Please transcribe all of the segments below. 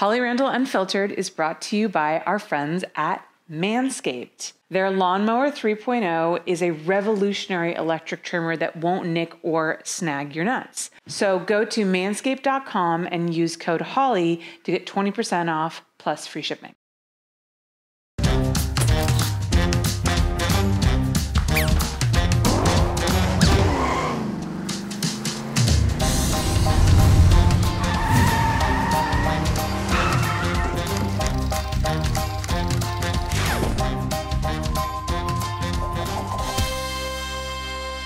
Holly Randall Unfiltered is brought to you by our friends at Manscaped. Their Lawnmower 3.0 is a revolutionary electric trimmer that won't nick or snag your nuts. So go to manscaped.com and use code HOLLY to get 20% off plus free shipping.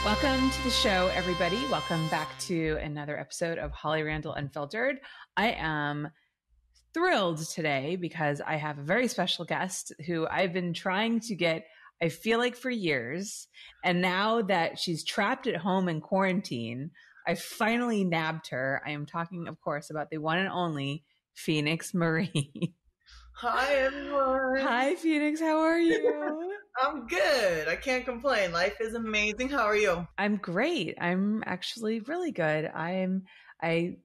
Welcome to the show, everybody. Welcome back to another episode of Holly Randall Unfiltered. I am thrilled today because I have a very special guest who I've been trying to get, I feel like, for years. And now that she's trapped at home in quarantine, I finally nabbed her. I am talking, of course, about the one and only Phoenix Marie. Hi, everyone. Hi, Phoenix. How are you? I'm good. I can't complain. Life is amazing. How are you? I'm great. I'm actually really good. I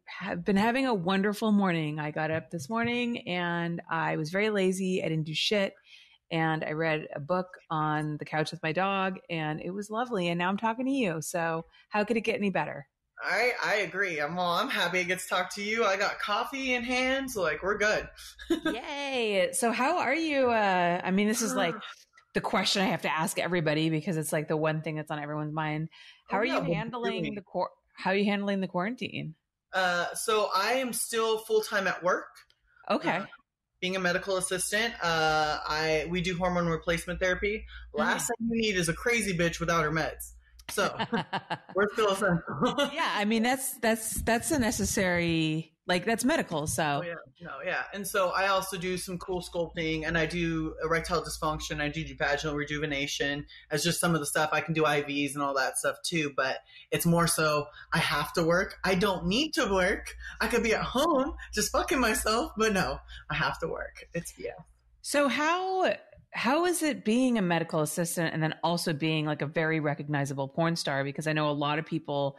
have been having a wonderful morning. I got up this morning and I was very lazy. I didn't do shit. And I read a book on the couch with my dog and it was lovely. And now I'm talking to you. So how could it get any better? I agree. I'm happy I get to talk to you. I got coffee in hand. So like, we're good. Yay. So how are you? I mean, this is like the question I have to ask everybody because it's like the one thing that's on everyone's mind. How are you handling the quarantine? So I am still full-time at work. Okay. Being a medical assistant, we do hormone replacement therapy. Last thing you need is a crazy bitch without her meds. So we're still essential. Yeah, I mean that's a necessary, like, that's medical. So and so I also do some CoolSculpting, and I do erectile dysfunction. I do vaginal rejuvenation as just some of the stuff. I can do IVs and all that stuff too, but it's more so I have to work. I don't need to work. I could be at home just fucking myself, but no, I have to work. It's So how is it being a medical assistant and then also being like a very recognizable porn star? Because I know a lot of people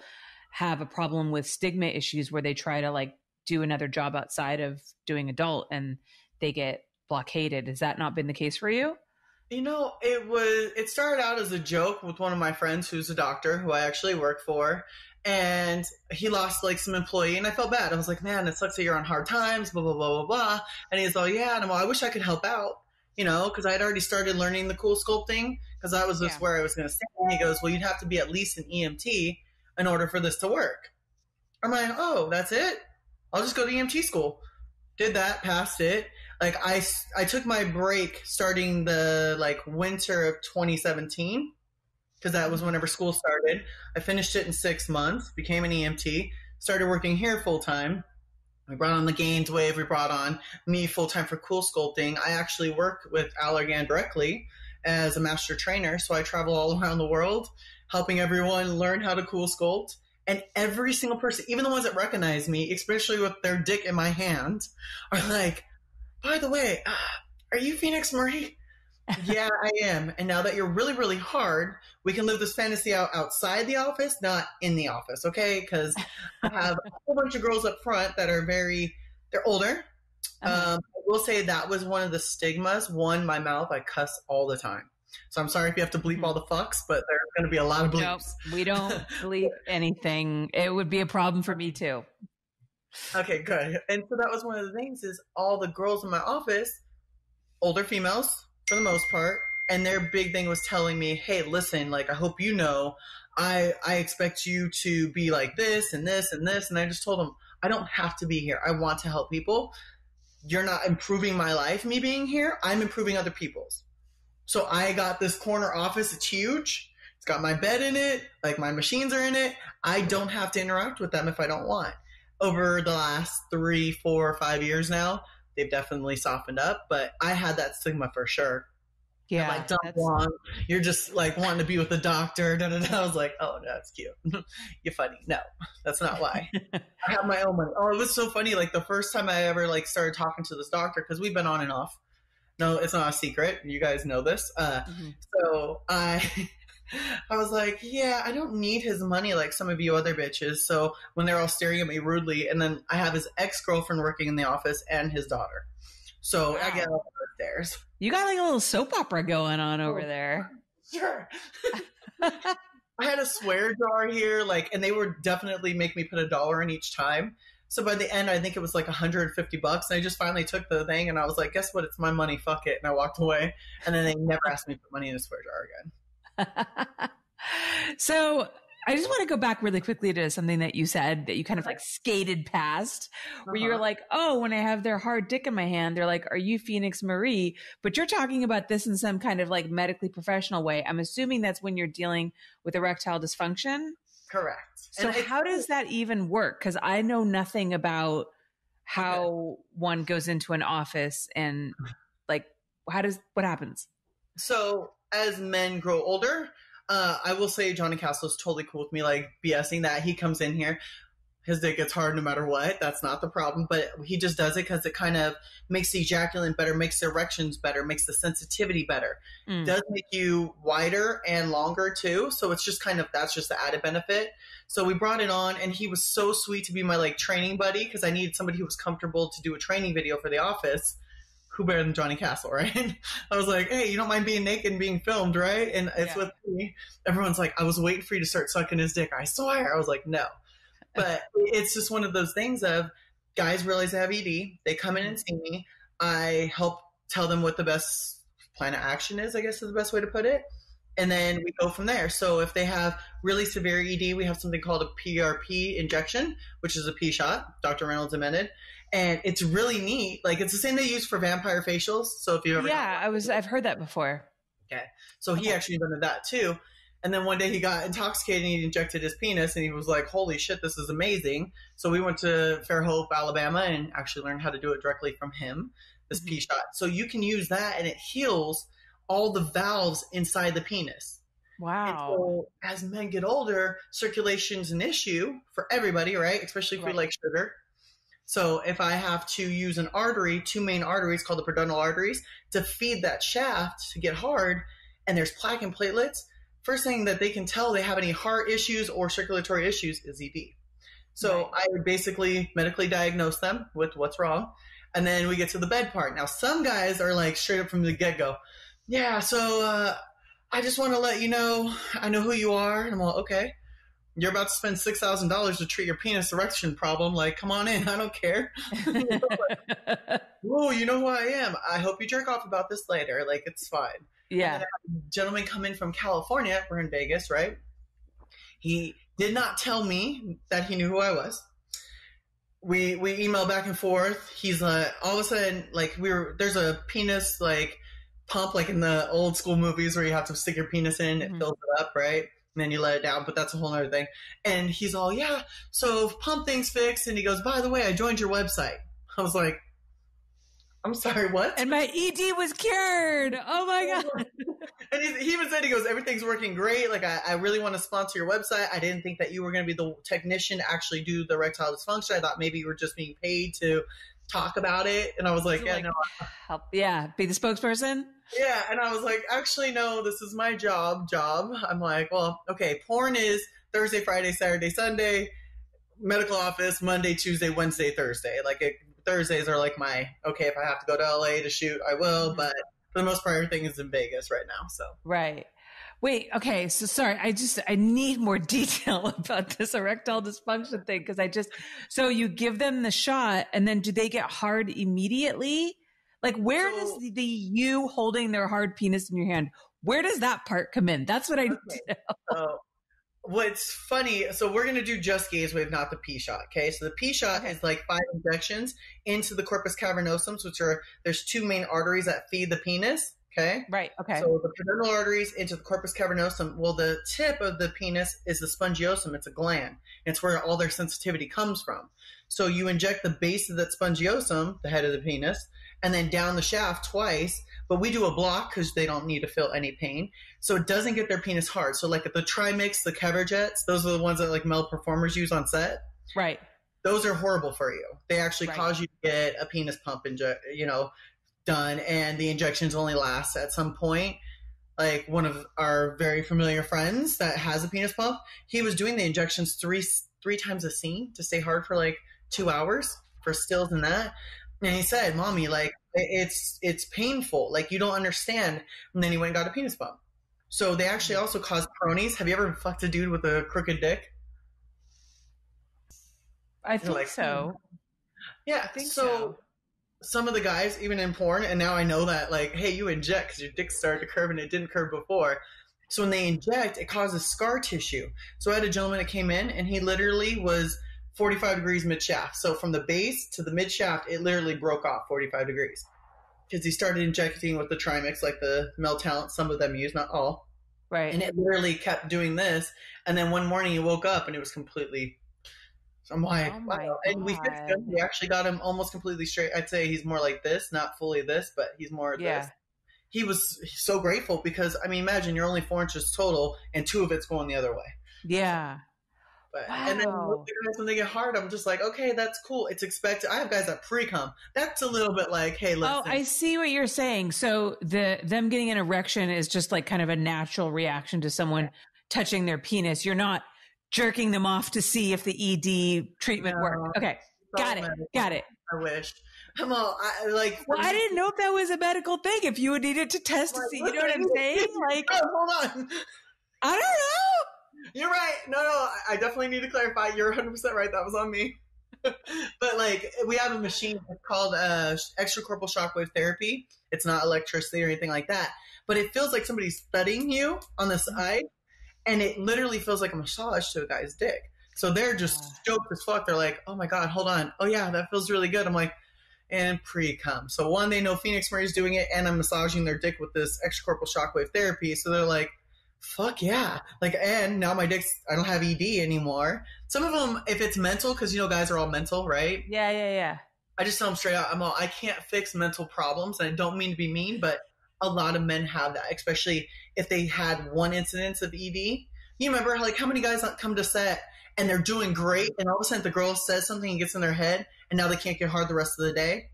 have a problem with stigma issues where they try to like do another job outside of doing adult and they get blockaded. Has that not been the case for you? You know, it started out as a joke with one of my friends who's a doctor who I actually work for. And he lost like some employee and I felt bad. I was like, man, it sucks that you're on hard times, blah, blah, blah, blah, blah. And he's all, yeah. And I'm all, I wish I could help out. You know, because I had already started learning the CoolSculpting because that was just where I was going to stay. And he goes, well, you'd have to be at least an EMT in order for this to work. I'm like, oh, that's it? I'll just go to EMT school. Did that, passed it. Like I took my break starting the like winter of 2017 because that was whenever school started. I finished it in 6 months, became an EMT, started working here full time. We brought on the Gaines wave. We brought on me full-time for CoolSculpting. I actually work with Allergan directly as a master trainer. So I travel all around the world, helping everyone learn how to CoolSculpt. And every single person, even the ones that recognize me, especially with their dick in my hand, are like, by the way, are you Phoenix Marie? Yeah, I am. And now that you're really, really hard, we can live this fantasy out outside the office, not in the office, okay? Because I have a whole bunch of girls up front that are they're older. I will say that was one of the stigmas. One, my mouth, I cuss all the time. So I'm sorry if you have to bleep all the fucks, but there's going to be a lot of bleeps. Nope, we don't bleep anything. It would be a problem for me too. Okay, good. And so that was one of the things is all the girls in my office, older females, for the most part, and their big thing was telling me, hey, listen, like, I hope you know, I expect you to be like this and this and this. And I just told them, I don't have to be here. I want to help people. You're not improving my life, me being here. I'm improving other people's. So I got this corner office. It's huge. It's got my bed in it. Like, my machines are in it. I don't have to interact with them if I don't want. Over the last 3, 4, 5 years now, they've definitely softened up, but I had that stigma for sure. Yeah. Like, you're just like wanting to be with the doctor. Da, da, da. I was like, oh, no, that's cute. You're funny. No, that's not why. I have my own money. Oh, it was so funny. Like, the first time I ever like started talking to this doctor, because we've been on and off. No, it's not a secret. You guys know this. So I I was like, yeah, I don't need his money like some of you other bitches. So when they're all staring at me rudely, and then I have his ex-girlfriend working in the office and his daughter. So wow. I get all upstairs. You got like a little soap opera going on over there. Sure. I had a swear jar here, like, and they would definitely make me put $1 in each time. So by the end, I think it was like $150. And I just finally took the thing and I was like, guess what? It's my money. Fuck it. And I walked away. And then they never asked me to put money in a swear jar again. So I just want to go back really quickly to something that you said that you kind of like skated past, where you were like, oh, when I have their hard dick in my hand, they're like, are you Phoenix Marie? But you're talking about this in some kind of like medically professional way. I'm assuming that's when you're dealing with erectile dysfunction. Correct. So and how does that even work? Because I know nothing about how one goes into an office and like, what happens? So as men grow older, I will say Johnny Castle is totally cool with me, like BSing that. He comes in here, his dick gets hard no matter what. That's not the problem, but he just does it because it kind of makes the ejaculate better, makes the erections better, makes the sensitivity better. Mm. Does make you wider and longer too. So it's just kind of, that's just the added benefit. So we brought it on and he was so sweet to be my like training buddy because I needed somebody who was comfortable to do a training video for the office. Who better than Johnny Castle, right? I was like, hey, you don't mind being naked and being filmed, right? And it's with me. Everyone's like, I was waiting for you to start sucking his dick. I swear. I was like, no. But it's just one of those things of guys realize they have ED. They come in and see me. I help tell them what the best plan of action is, I guess is the best way to put it. And then we go from there. So if they have really severe ED, we have something called a PRP injection, which is a pee shot. Dr. Reynolds invented. And it's really neat. Like it's the same they use for vampire facials. So if you ever I've heard that before. Okay. So he actually invented that too. And then one day he got intoxicated and he injected his penis and he was like, holy shit, this is amazing. So we went to Fairhope, Alabama and actually learned how to do it directly from him, this pee shot. So you can use that and it heals all the valves inside the penis. Wow. So as men get older, circulation's an issue for everybody, right? Especially if we like sugar. So if I have to use an artery, two main arteries called the pudendal arteries to feed that shaft to get hard and there's plaque and platelets, first thing that they can tell they have any heart issues or circulatory issues is ED. So I would basically medically diagnose them with what's wrong. And then we get to the bed part. Now some guys are like straight up from the get-go. Yeah, so I just want to let you know, I know who you are. And I'm like, okay. You're about to spend $6,000 to treat your penis erection problem. Like, come on in. I don't care. Whoa, you know who I am. I hope you jerk off about this later. Like, it's fine. Yeah. And then I had a gentleman come in from California. We're in Vegas, right? He did not tell me that he knew who I was. We emailed back and forth. He's all of a sudden, like, there's a penis, like, pump, like in the old school movies where you have to stick your penis in. It fills it up, right? And then you let it down, but that's a whole other thing. And he's all, yeah, so pump thing's fixed. And he goes, by the way, I joined your website. I was like, I'm sorry, what? And my ED was cured. Oh, my God. And he even said, he goes, everything's working great. Like, I really want to sponsor your website. I didn't think that you were going to be the technician to actually do the erectile dysfunction. I thought maybe you were just being paid to talk about it. And I was like, yeah, no. Help. Yeah, be the spokesperson. Yeah. And I was like, actually, no, this is my job. I'm like, well, okay. Porn is Thursday, Friday, Saturday, Sunday, medical office, Monday, Tuesday, Wednesday, Thursday. Like Thursdays are like my, okay, if I have to go to LA to shoot, I will. But for the most part, everything is in Vegas right now. So. Right. Wait. Okay. So sorry. I need more detail about this erectile dysfunction thing. Cause so you give them the shot and then do they get hard immediately? Like where does you holding their hard penis in your hand, where does that part come in? That's what I need to know. So what's funny. So we're going to do just gaze wave, not the pee shot. Okay. So the pee shot is like 5 injections into the corpus cavernosum, which are, there's 2 main arteries that feed the penis. Okay. Right. Okay. So the pudendal arteries into the corpus cavernosum. Well, the tip of the penis is the spongiosum. It's a gland. It's where all their sensitivity comes from. So you inject the base of that spongiosum, the head of the penis, and then down the shaft twice. But we do a block because they don't need to feel any pain. So it doesn't get their penis hard. So like the Trimix, the Caverjets, those are the ones that like male performers use on set. Right. Those are horrible for you. They actually cause you to get a penis pump done. And the injections only last at some point like one of our very familiar friends that has a penis pump, he was doing the injections three times a scene to stay hard for like 2 hours for stills and that. And he said, "Mommy, like it's painful. Like you don't understand." And then he went and got a penis pump. So they actually also cause cronies. Have you ever fucked a dude with a crooked dick? I think like, so. Yeah, I think so. Some of the guys, even in porn, and now I know that, like, hey, you inject because your dick started to curve and it didn't curve before. So when they inject, it causes scar tissue. So I had a gentleman that came in, and he literally was 45 degrees mid-shaft. So from the base to the mid-shaft, it literally broke off 45 degrees. Because he started injecting with the Trimix, like the male talent some of them use, not all. Right. And it literally kept doing this. And then one morning he woke up and it was completely... So I'm like, oh wow. God. And we fixed him. We actually got him almost completely straight. I'd say he's more like this, not fully this, but he's more this. He was so grateful because, I mean, imagine you're only 4 inches total and 2 of it's going the other way. Yeah. But, wow. And then when they get hard, I'm just like, okay, that's cool. It's expected. I have guys that pre-cum. That's a little bit like, hey, listen. Oh, I see what you're saying. So them getting an erection is just like kind of a natural reaction to someone touching their penis. You're not jerking them off to see if the ED treatment worked. Okay, got it. I wish. Come on, I didn't know if that was a medical thing. If you needed to test to see, you know what I'm saying? Like, hold on. I don't know. You're right. No, I definitely need to clarify. You're 100% right. That was on me. But like, we have a machine called extracorporeal shockwave therapy. It's not electricity or anything like that, but it feels like somebody's thudding you on the side, and it literally feels like a massage to a guy's dick. So they're just stoked as fuck. They're like, "Oh my god, hold on. Oh yeah, that feels really good." I'm like, and pre-cum. So one, they know Phoenix Marie's doing it, and I'm massaging their dick with this extracorporeal shockwave therapy. So they're like, fuck yeah. Like, and now my dick's, I don't have ED anymore. Some of them, if it's mental, because you know guys are all mental, right? Yeah. I just tell them straight out, I can't fix mental problems, and I don't mean to be mean, but a lot of men have that, especially if they had one incidence of ED. You remember, like, how many guys come to set and they're doing great, and all of a sudden the girl says something and gets in their head, and now they can't get hard the rest of the day?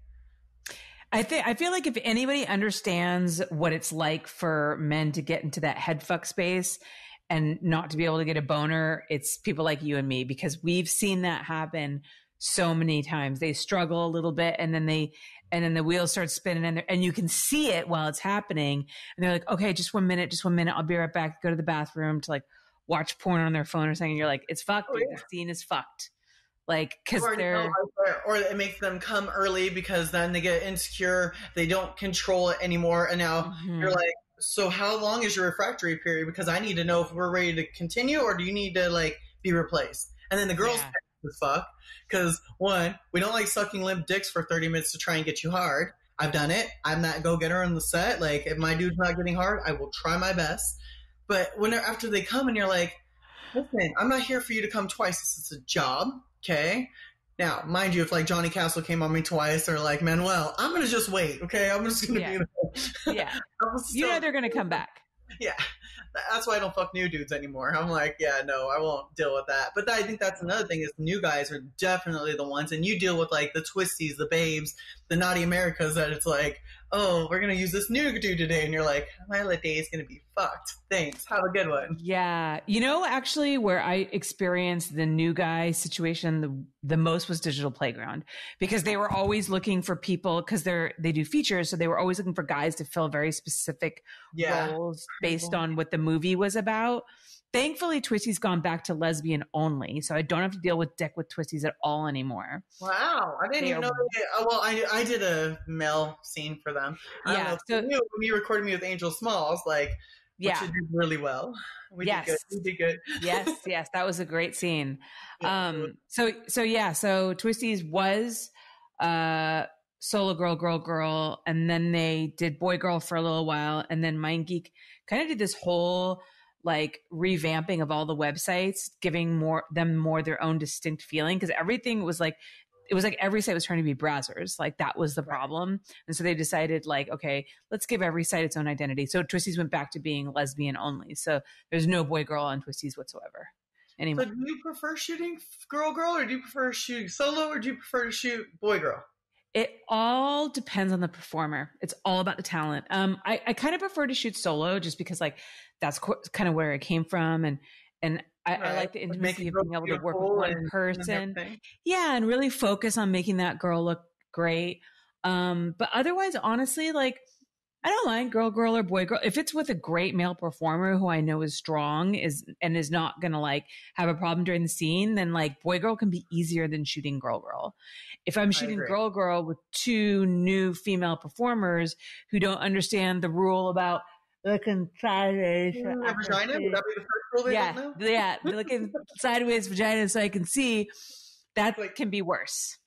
I feel like if anybody understands what it's like for men to get into that head fuck space and not to be able to get a boner, it's people like you and me, because we've seen that happen so many times. They struggle a little bit, and then the wheel starts spinning, and you can see it while it's happening. And they're like, okay, just one minute. I'll be right back. Go to the bathroom to like watch porn on their phone or something. And you're like, it's fucked. Oh, yeah. The scene is fucked. Like, because they're, or it makes them come early because then they get insecure, they don't control it anymore, and now you're like, so how long is your refractory period? Because I need to know if we're ready to continue, or do you need to like be replaced? And then the girls the fuck, because one, we don't like sucking limp dicks for 30 minutes to try and get you hard. I've done it. I'm that go-getter on the set. Like, if my dude's not getting hard, I will try my best. But when after they come and you're like, listen, I'm not here for you to come twice. This is a job. Okay. Now, mind you, if like Johnny Castle came on me twice, or like Manuel, I'm going to just wait. Okay. I'm just going to be there. Yeah. You know, they're going to come back. Yeah. That's why I don't fuck new dudes anymore. I'm like, yeah, no, I won't deal with that. But I think that's another thing is new guys are definitely the ones, and you deal with like the Twisties, the Babes, the Naughty Americas, that it's like, oh, we're going to use this new dude today. And you're like, my day is going to be fucked. Thanks. Have a good one. Yeah. You know, actually where I experienced the new guy situation the most was Digital Playground, because they were always looking for people, because they do features. So they were always looking for guys to fill very specific roles based on what the movie was about. Thankfully, Twisty's gone back to lesbian only, so I don't have to deal with dick with Twisties at all anymore. Wow, I didn't even know they did. Oh, well, I did a male scene for them. Yeah, so when you recorded me with Angel Smalls, like, which you did really well. We did good. Yes, that was a great scene. Yeah, so Twisties was solo girl, and then they did boy girl for a little while, and then Mind Geek kind of did this whole like revamping of all the websites, giving them more their own distinct feeling. Cause everything was like, it was like every site was trying to be Brazzers. Like, that was the problem. And so they decided like, okay, let's give every site its own identity. So Twisties went back to being lesbian only. So there's no boy girl on Twisties whatsoever anymore. So do you prefer shooting girl or do you prefer shooting solo, or do you prefer to shoot boy girl? It all depends on the performer. It's all about the talent. I kind of prefer to shoot solo just because like that's kind of where it came from. And I like the intimacy of being able to work with one person. Yeah. And really focus on making that girl look great. But otherwise, honestly, like I don't mind girl or boy girl. If it's with a great male performer who I know is strong and is not going to like have a problem during the scene, then like boy girl can be easier than shooting girl. If I'm shooting girl with two new female performers who don't understand the rule about looking sideways. Vagina? Would that be the first rule they don't know? Yeah, looking sideways vagina so I can see. That can be worse.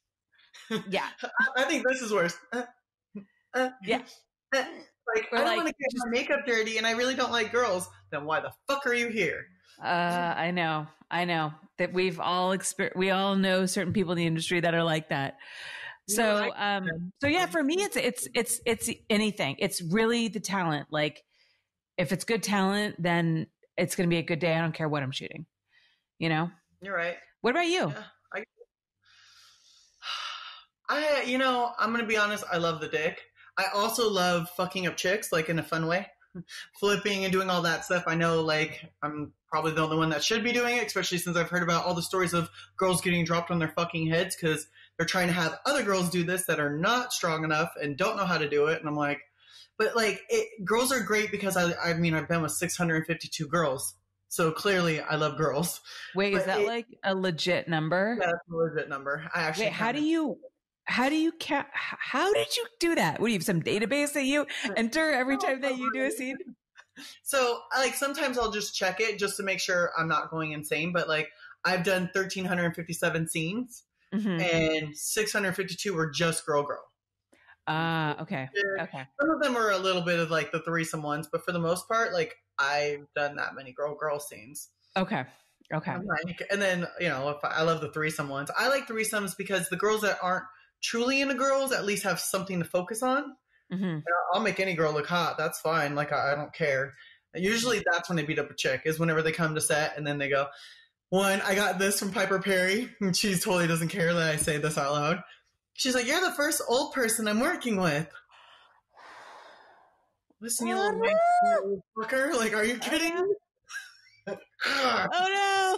Yeah. I think this is worse. Yeah. I don't want to get my makeup dirty and I really don't like girls. Then why the fuck are you here? I know that we've all we all know certain people in the industry that are like that. So yeah, for me, it's anything. It's really the talent. Like if it's good talent, then it's going to be a good day. I don't care what I'm shooting, you know? You're right. What about you? Yeah. I I'm going to be honest. I love the dick. I also love fucking up chicks, like in a fun way, flipping and doing all that stuff. I know, like, I'm probably the only one that should be doing it, especially since I've heard about all the stories of girls getting dropped on their fucking heads because they're trying to have other girls do this that are not strong enough and don't know how to do it. And I'm like, but like, girls are great because I mean, I've been with 652 girls. So clearly I love girls. Wait, but is that like a legit number? Yeah, that's a legit number. I actually, how did you do that? What do you have, some database that you enter every time that you do a scene? So like sometimes I'll just check it just to make sure I'm not going insane. But like I've done 1,357 scenes and 652 were just girl. Okay. Okay. Some of them are a little bit of like the threesome ones, but for the most part, like I've done that many girl scenes. Okay. Okay. And then, you know, if I love the threesome ones. I like threesomes because the girls that aren't truly into girls at least have something to focus on. Mm-hmm. I'll make any girl look hot. That's fine. Like, I don't care. Usually that's when they beat up a chick is whenever they come to set and then they go, one, I got this from Piper Perri. And she totally doesn't care that I say this out loud. She's like, you're the first old person I'm working with. Listen, you little fucker. Like, are you kidding me? Oh, no.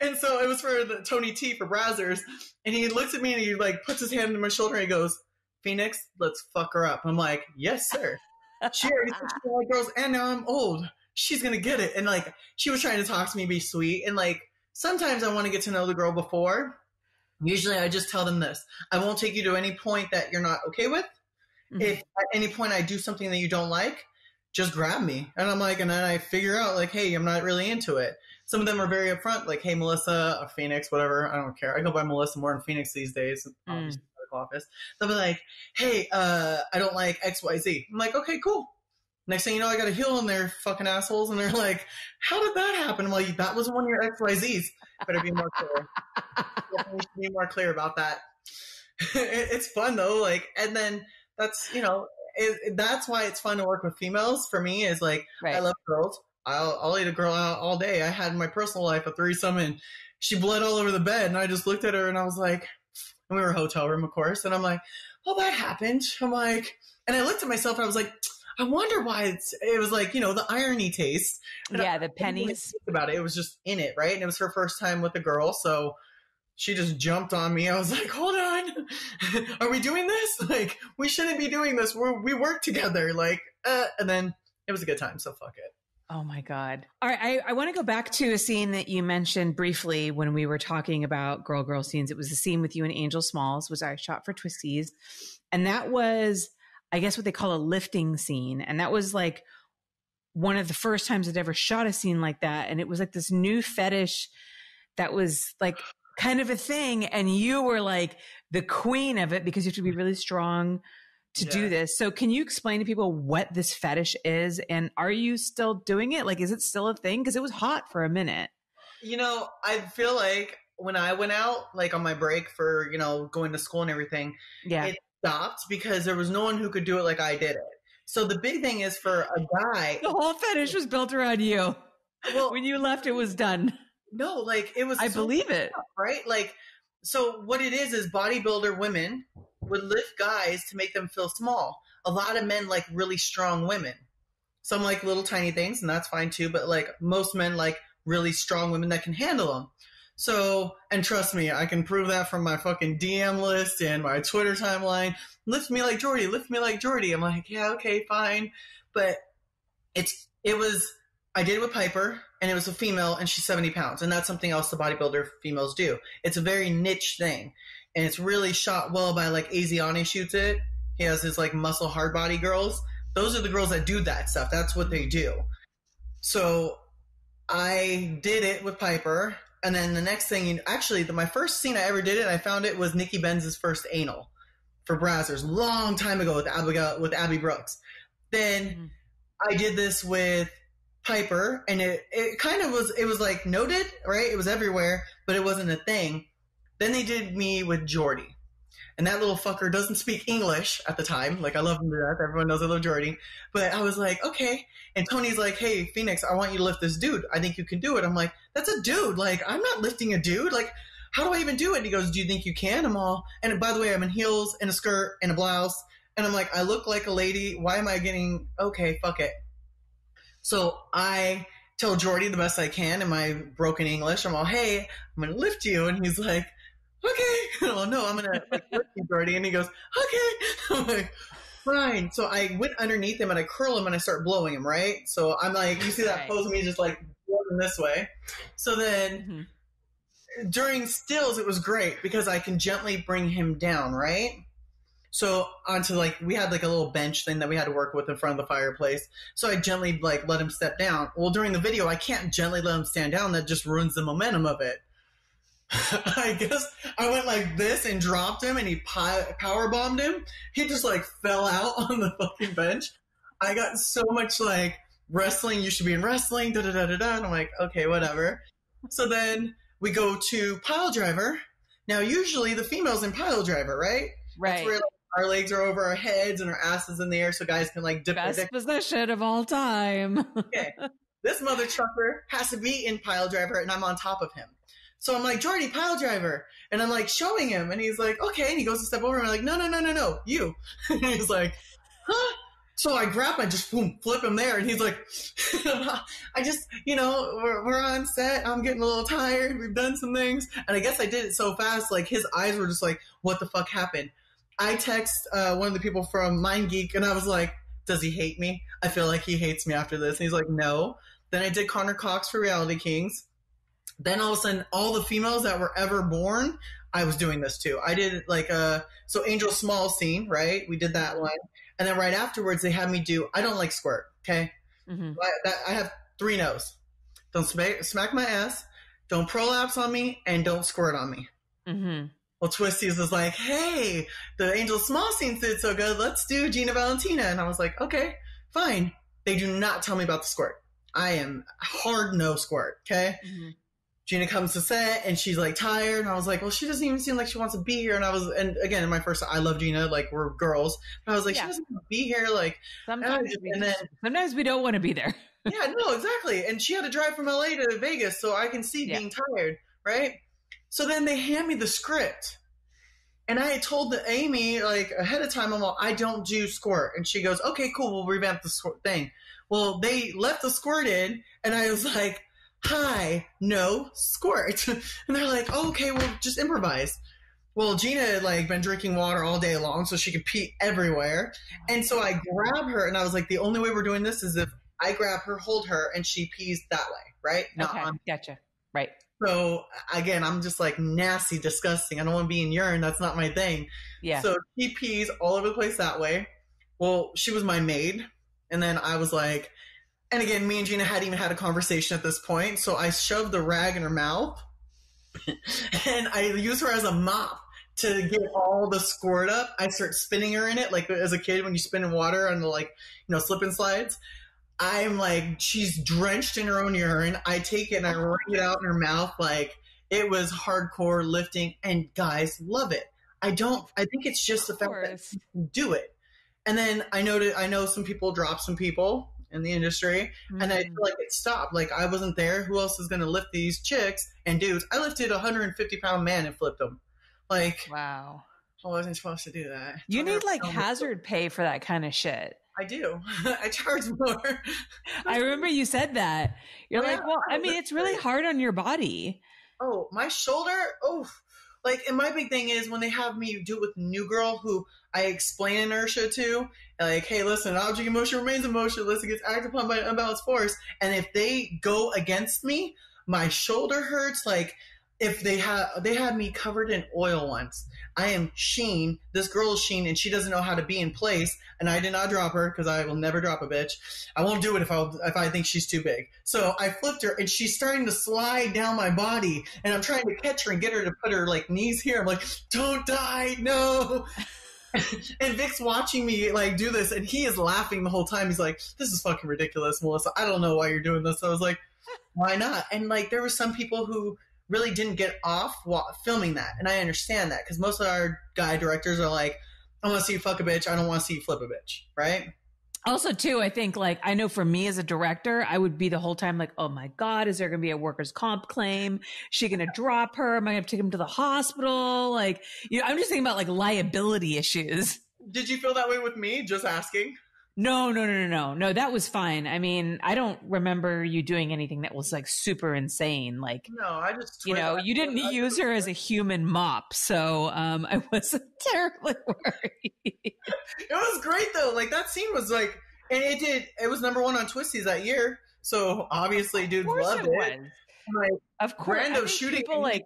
And so it was for the Tony T for Brazzers, and he looks at me and he like puts his hand on my shoulder and he goes, Phoenix, let's fuck her up. I'm like, yes, sir. She already said she liked girls, and now I'm old. She's gonna get it. And like she was trying to talk to me, be sweet, and like sometimes I want to get to know the girl before. Usually I just tell them this. I won't take you to any point that you're not okay with. Mm-hmm. If at any point I do something that you don't like, just grab me. And I'm like, and then I figure out like, hey, I'm not really into it. Some of them are very upfront, like, hey, Melissa, or Phoenix, whatever. I don't care. I go by Melissa more in Phoenix these days. Obviously, medical office. They'll be like, hey, I don't like X, Y, Z. I'm like, okay, cool. Next thing you know, I got a heel on their fucking assholes. And they're like, how did that happen? I'm like, that was one of your X, Y, Zs. Better be more clear. Definitely should be more clear about that. It's fun, though. Like, and then that's, you know, that's why it's fun to work with females for me is like, right. I love girls. I'll eat a girl out all day. I had in my personal life a threesome and she bled all over the bed. And I just looked at her and I was like, and we were in a hotel room, of course. And I'm like, well, that happened. I'm like, and I looked at myself and I was like, I wonder why it was like, you know, the irony taste. And yeah, the pennies. About it. It was just in it, right? And it was her first time with a girl. So she just jumped on me. I was like, hold on. Are we doing this? Like, we shouldn't be doing this. We work together. Like, and then it was a good time. So fuck it. Oh my God. All right. I want to go back to a scene that you mentioned briefly when we were talking about girl scenes. It was the scene with you and Angel Smalls, which I shot for Twisties. And that was, I guess, what they call a lifting scene. And that was like one of the first times I'd ever shot a scene like that. And it was like this new fetish that was like kind of a thing. And you were like the queen of it because you have to be really strong to do this. So can you explain to people what this fetish is and are you still doing it? Like, is it still a thing? Cause it was hot for a minute. You know, I feel like when I went out, like on my break for, you know, going to school and everything, it stopped because there was no one who could do it like I did it. So the big thing is for a guy. The whole fetish was built around you. Well, when you left, it was done. No, like it was. I believe it. Right. Like, so what it is bodybuilder women would lift guys to make them feel small. A lot of men like really strong women. Some like little tiny things, and that's fine too, but like most men like really strong women that can handle them. So, and trust me, I can prove that from my fucking DM list and my Twitter timeline. Lift me like Jordi, lift me like Jordi. I'm like, yeah, okay, fine. But it was, I did it with Piper, and it was a female, and she's 70 pounds. And that's something else the bodybuilder females do. It's a very niche thing. And it's really shot well by, like, Aziani shoots it. He has his, like, muscle hard body girls. Those are the girls that do that stuff. That's what they do. So I did it with Piper. And then the next thing, actually, my first scene I ever did it, I found it was Nikki Benz's first anal for Brazzers, long time ago with Abigail, with Abby Brooks. Then I did this with Piper, and it kind of was, it was like noted, right? It was everywhere, but it wasn't a thing. Then they did me with Jordi, and that little fucker doesn't speak English at the time. Like, I love him to death. Everyone knows I love Jordi, but I was like, okay. And Tony's like, hey, Phoenix, I want you to lift this dude. I think you can do it. I'm like, that's a dude. Like, I'm not lifting a dude. Like, how do I even do it? And he goes, do you think you can? I'm all, and by the way, I'm in heels and a skirt and a blouse. And I'm like, I look like a lady. Why am I getting, okay, fuck it. So I tell Jordi the best I can in my broken English. I'm all, hey, I'm going to lift you. And he's like, okay. Oh, no, I'm going to lift you, Jordi. And he goes, okay. I'm like, fine. So I went underneath him, and I curl him, and I start blowing him, right? So I'm like, you see that pose of me just like blowing this way. So then during stills, it was great because I can gently bring him down, right? So onto like, we had like a little bench thing that we had to work with in front of the fireplace. So I gently like let him step down. Well, during the video, I can't gently let him stand down. That just ruins the momentum of it. I guess I went like this and dropped him, and he power bombed him. He just like fell out on the fucking bench. I got so much like wrestling. You should be in wrestling. Da da da da da. And I'm like, okay, whatever. So then we go to pile driver. Now, usually the females in pile driver, right? Right. That's where, like, our legs are over our heads and our asses in the air, so guys can like dip their dick. Best position of all time. Okay, this mother trucker has to be in pile driver, and I'm on top of him. So I'm like, Jordi, pile driver, and I'm like showing him, and he's like, okay, and he goes to step over, and I'm like, no, you. And he's like, huh? So I grab him, I just boom, flip him there, and he's like, I just, you know, we're on set, I'm getting a little tired, we've done some things, and I guess I did it so fast, like his eyes were just like, what the fuck happened? I text one of the people from Mind Geek, and I was like, does he hate me? I feel like he hates me after this. And he's like, no. Then I did Connor Cox for Reality Kings. Then all of a sudden, all the females that were ever born, I was doing this too. I did like so Angel Smalls scene, right? We did that one. And then right afterwards, they had me do, I don't like squirt, okay? I have three no's. Don't smack my ass, don't prolapse on me, and don't squirt on me. Well, Twisties was like, hey, the Angel Small scene did so good. Let's do Gina Valentina. And I was like, okay, fine. They do not tell me about the squirt. I am hard no squirt, okay? Gina comes to set, and she's, like, tired. And I was like, well, she doesn't even seem like she wants to be here. And I was – and, again, in my first – I love Gina. Like, we're girls. And I was like, she doesn't want to be here. Like, sometimes we don't want to be there. Yeah, no, exactly. And she had to drive from L.A. to Vegas, so I can see being tired, right? So then they hand me the script, and I had told Amy like ahead of time, I'm like, I don't do squirt. And she goes, okay, cool. We'll revamp the squirt thing. Well, they left the squirt in, and I was like, hi, no squirt. And they're like, oh, okay, well, just improvise. Well, Gina had like been drinking water all day long, so she could pee everywhere. And so I grab her, and I was like, the only way we're doing this is if I grab her, hold her, and she pees that way. Right. Not okay. Gotcha. Right. So, again, I'm just like nasty, disgusting. I don't want to be in urine. That's not my thing. Yeah. So, she pees all over the place that way. Well, she was my maid. And then I was like, and again, me and Gina hadn't even had a conversation at this point. So, I shoved the rag in her mouth. And I used her as a mop to get all the squirt up. I start spinning her in it. Like, as a kid, when you spin in water on the, like, you know, slip and slides. I'm like, she's drenched in her own urine. I take it and I wring it out in her mouth. Like, it was hardcore lifting, and guys love it. I think it's just the fact that people do it. And then I know some people drop some people in the industry, and I feel like it stopped. Like, I wasn't there. Who else is going to lift these chicks and dudes? I lifted a 150-pound man and flipped him. Like, wow. I wasn't supposed to do that. You need like hazard pay for that kind of shit. I do. I charge more. I remember you said that. You're like, well, I mean, it's really hard on your body. Oh, my shoulder. Oh, like, and my big thing is when they have me do it with New Girl, who I explain inertia to, like, hey, listen, object in motion remains in motion. Listen, gets acted upon by an unbalanced force. And if they go against me, my shoulder hurts. Like, if they had me covered in oil once. I am Sheen. This girl is Sheen, and she doesn't know how to be in place. And I did not drop her because I will never drop a bitch. I won't do it if I think she's too big. So I flipped her, and she's starting to slide down my body. And I'm trying to catch her and get her to put her like knees here. I'm like, don't die, no. And Vic's watching me like do this, and he is laughing the whole time. He's like, this is fucking ridiculous, Melissa. I don't know why you're doing this. So I was like, why not? And like there were some people who really didn't get off while filming that. And I understand that because most of our guy directors are like, I want to see you fuck a bitch. I don't want to see you flip a bitch. Right. Also too, I think like, I know for me as a director, I would be the whole time like, oh my God, is there going to be a workers' comp claim? Is she going to drop her? Am I going to take him to the hospital? Like, you know, I'm just thinking about like liability issues. Did you feel that way with me? Just asking. No, that was fine. I mean, I don't remember you doing anything that was like super insane. Like, no, I just, you know, you didn't use her as a human mop. So I wasn't terribly worried. It was great though. Like that scene was like, and it was #1 on Twisties that year. So obviously dudes loved it. Like, of course. Brando shooting people like,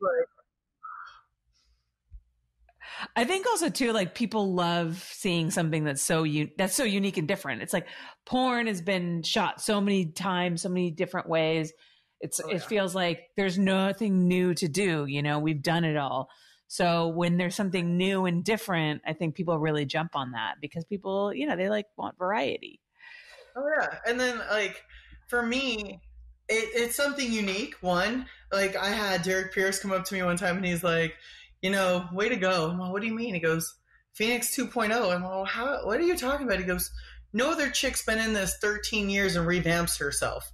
I think also too, like people love seeing something that's so unique and different. It's like porn has been shot so many times, so many different ways. It feels like there's nothing new to do. You know, we've done it all. So when there's something new and different, I think people really jump on that because people, you know, they like want variety. Oh yeah. And then like for me, it's something unique. One, like I had Derek Pierce come up to me one time and he's like, you know, way to go. I'm like, what do you mean? He goes, Phoenix 2.0. I'm like, well, what are you talking about? He goes, no other chick's been in this 13 years and revamps herself.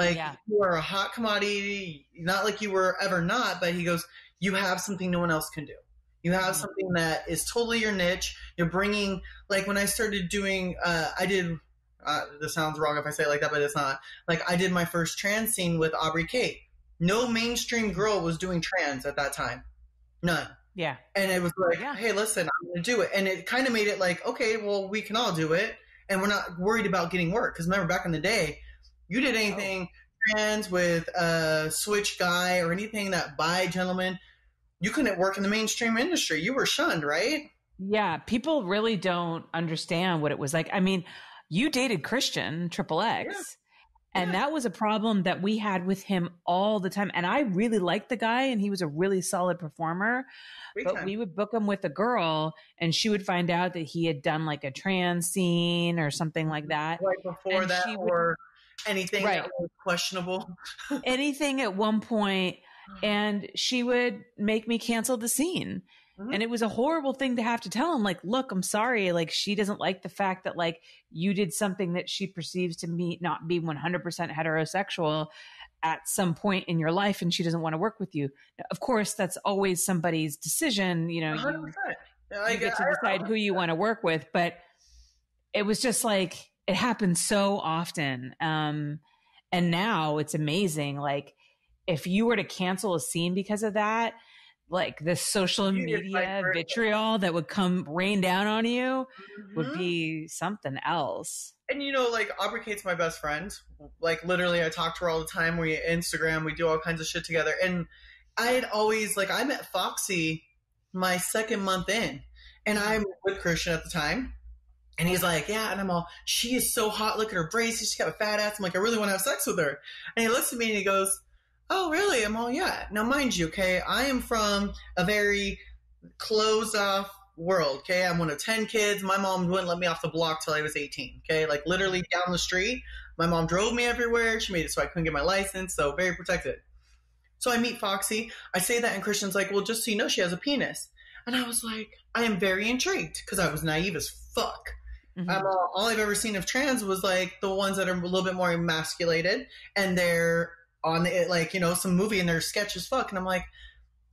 Like, you are a hot commodity. Not like you were ever not, but he goes, you have something no one else can do. You have something that is totally your niche. You're bringing, like when I started doing, this sounds wrong if I say it like that, but it's not. Like I did my first trans scene with Aubrey Kate. No mainstream girl was doing trans at that time. None. Yeah. And it was like, hey, listen, I'm going to do it. And it kind of made it like, okay, well, we can all do it. And we're not worried about getting work. Because remember, back in the day, you did anything trans with a switch guy or anything that bi gentleman, you couldn't work in the mainstream industry. You were shunned, right? Yeah. People really don't understand what it was like. I mean, you dated Christian Triple X. Yeah. And that was a problem that we had with him all the time. And I really liked the guy and he was a really solid performer, but we would book him with a girl and she would find out that he had done like a trans scene or something like that. Right before that or anything that was questionable. Anything at one point. And she would make me cancel the scene. And it was a horrible thing to have to tell him, like, look, I'm sorry. Like, she doesn't like the fact that, like, you did something that she perceives to me not be 100% heterosexual at some point in your life, and she doesn't want to work with you. Now, of course, that's always somebody's decision. You know, you get to decide who you want to work with. But it was just like, it happens so often. And now it's amazing. Like, if you were to cancel a scene because of that, like the social media vitriol that would come rain down on you would be something else. And you know, like Aubrey Kate's my best friend. Like literally I talk to her all the time. We Instagram, we do all kinds of shit together. And I had always like, I met Foxy my second month in and I'm with Christian at the time. And he's like, yeah. And I'm all, she is so hot. Look at her braces. She's got a fat ass. I'm like, I really want to have sex with her. And he looks at me and he goes, oh, really? I'm all, yeah. Now, mind you, okay, I am from a very closed-off world, okay? I'm one of 10 kids. My mom wouldn't let me off the block till I was 18, okay? Like, literally down the street. My mom drove me everywhere. She made it so I couldn't get my license, so very protected. So I meet Foxy. I say that, and Christian's like, well, just so you know, she has a penis. And I was like, I am very intrigued because I was naive as fuck. I'm all I've ever seen of trans was, like, the ones that are a little bit more emasculated, and they're on it, like, you know, some movie and they're sketch as fuck. And I'm like,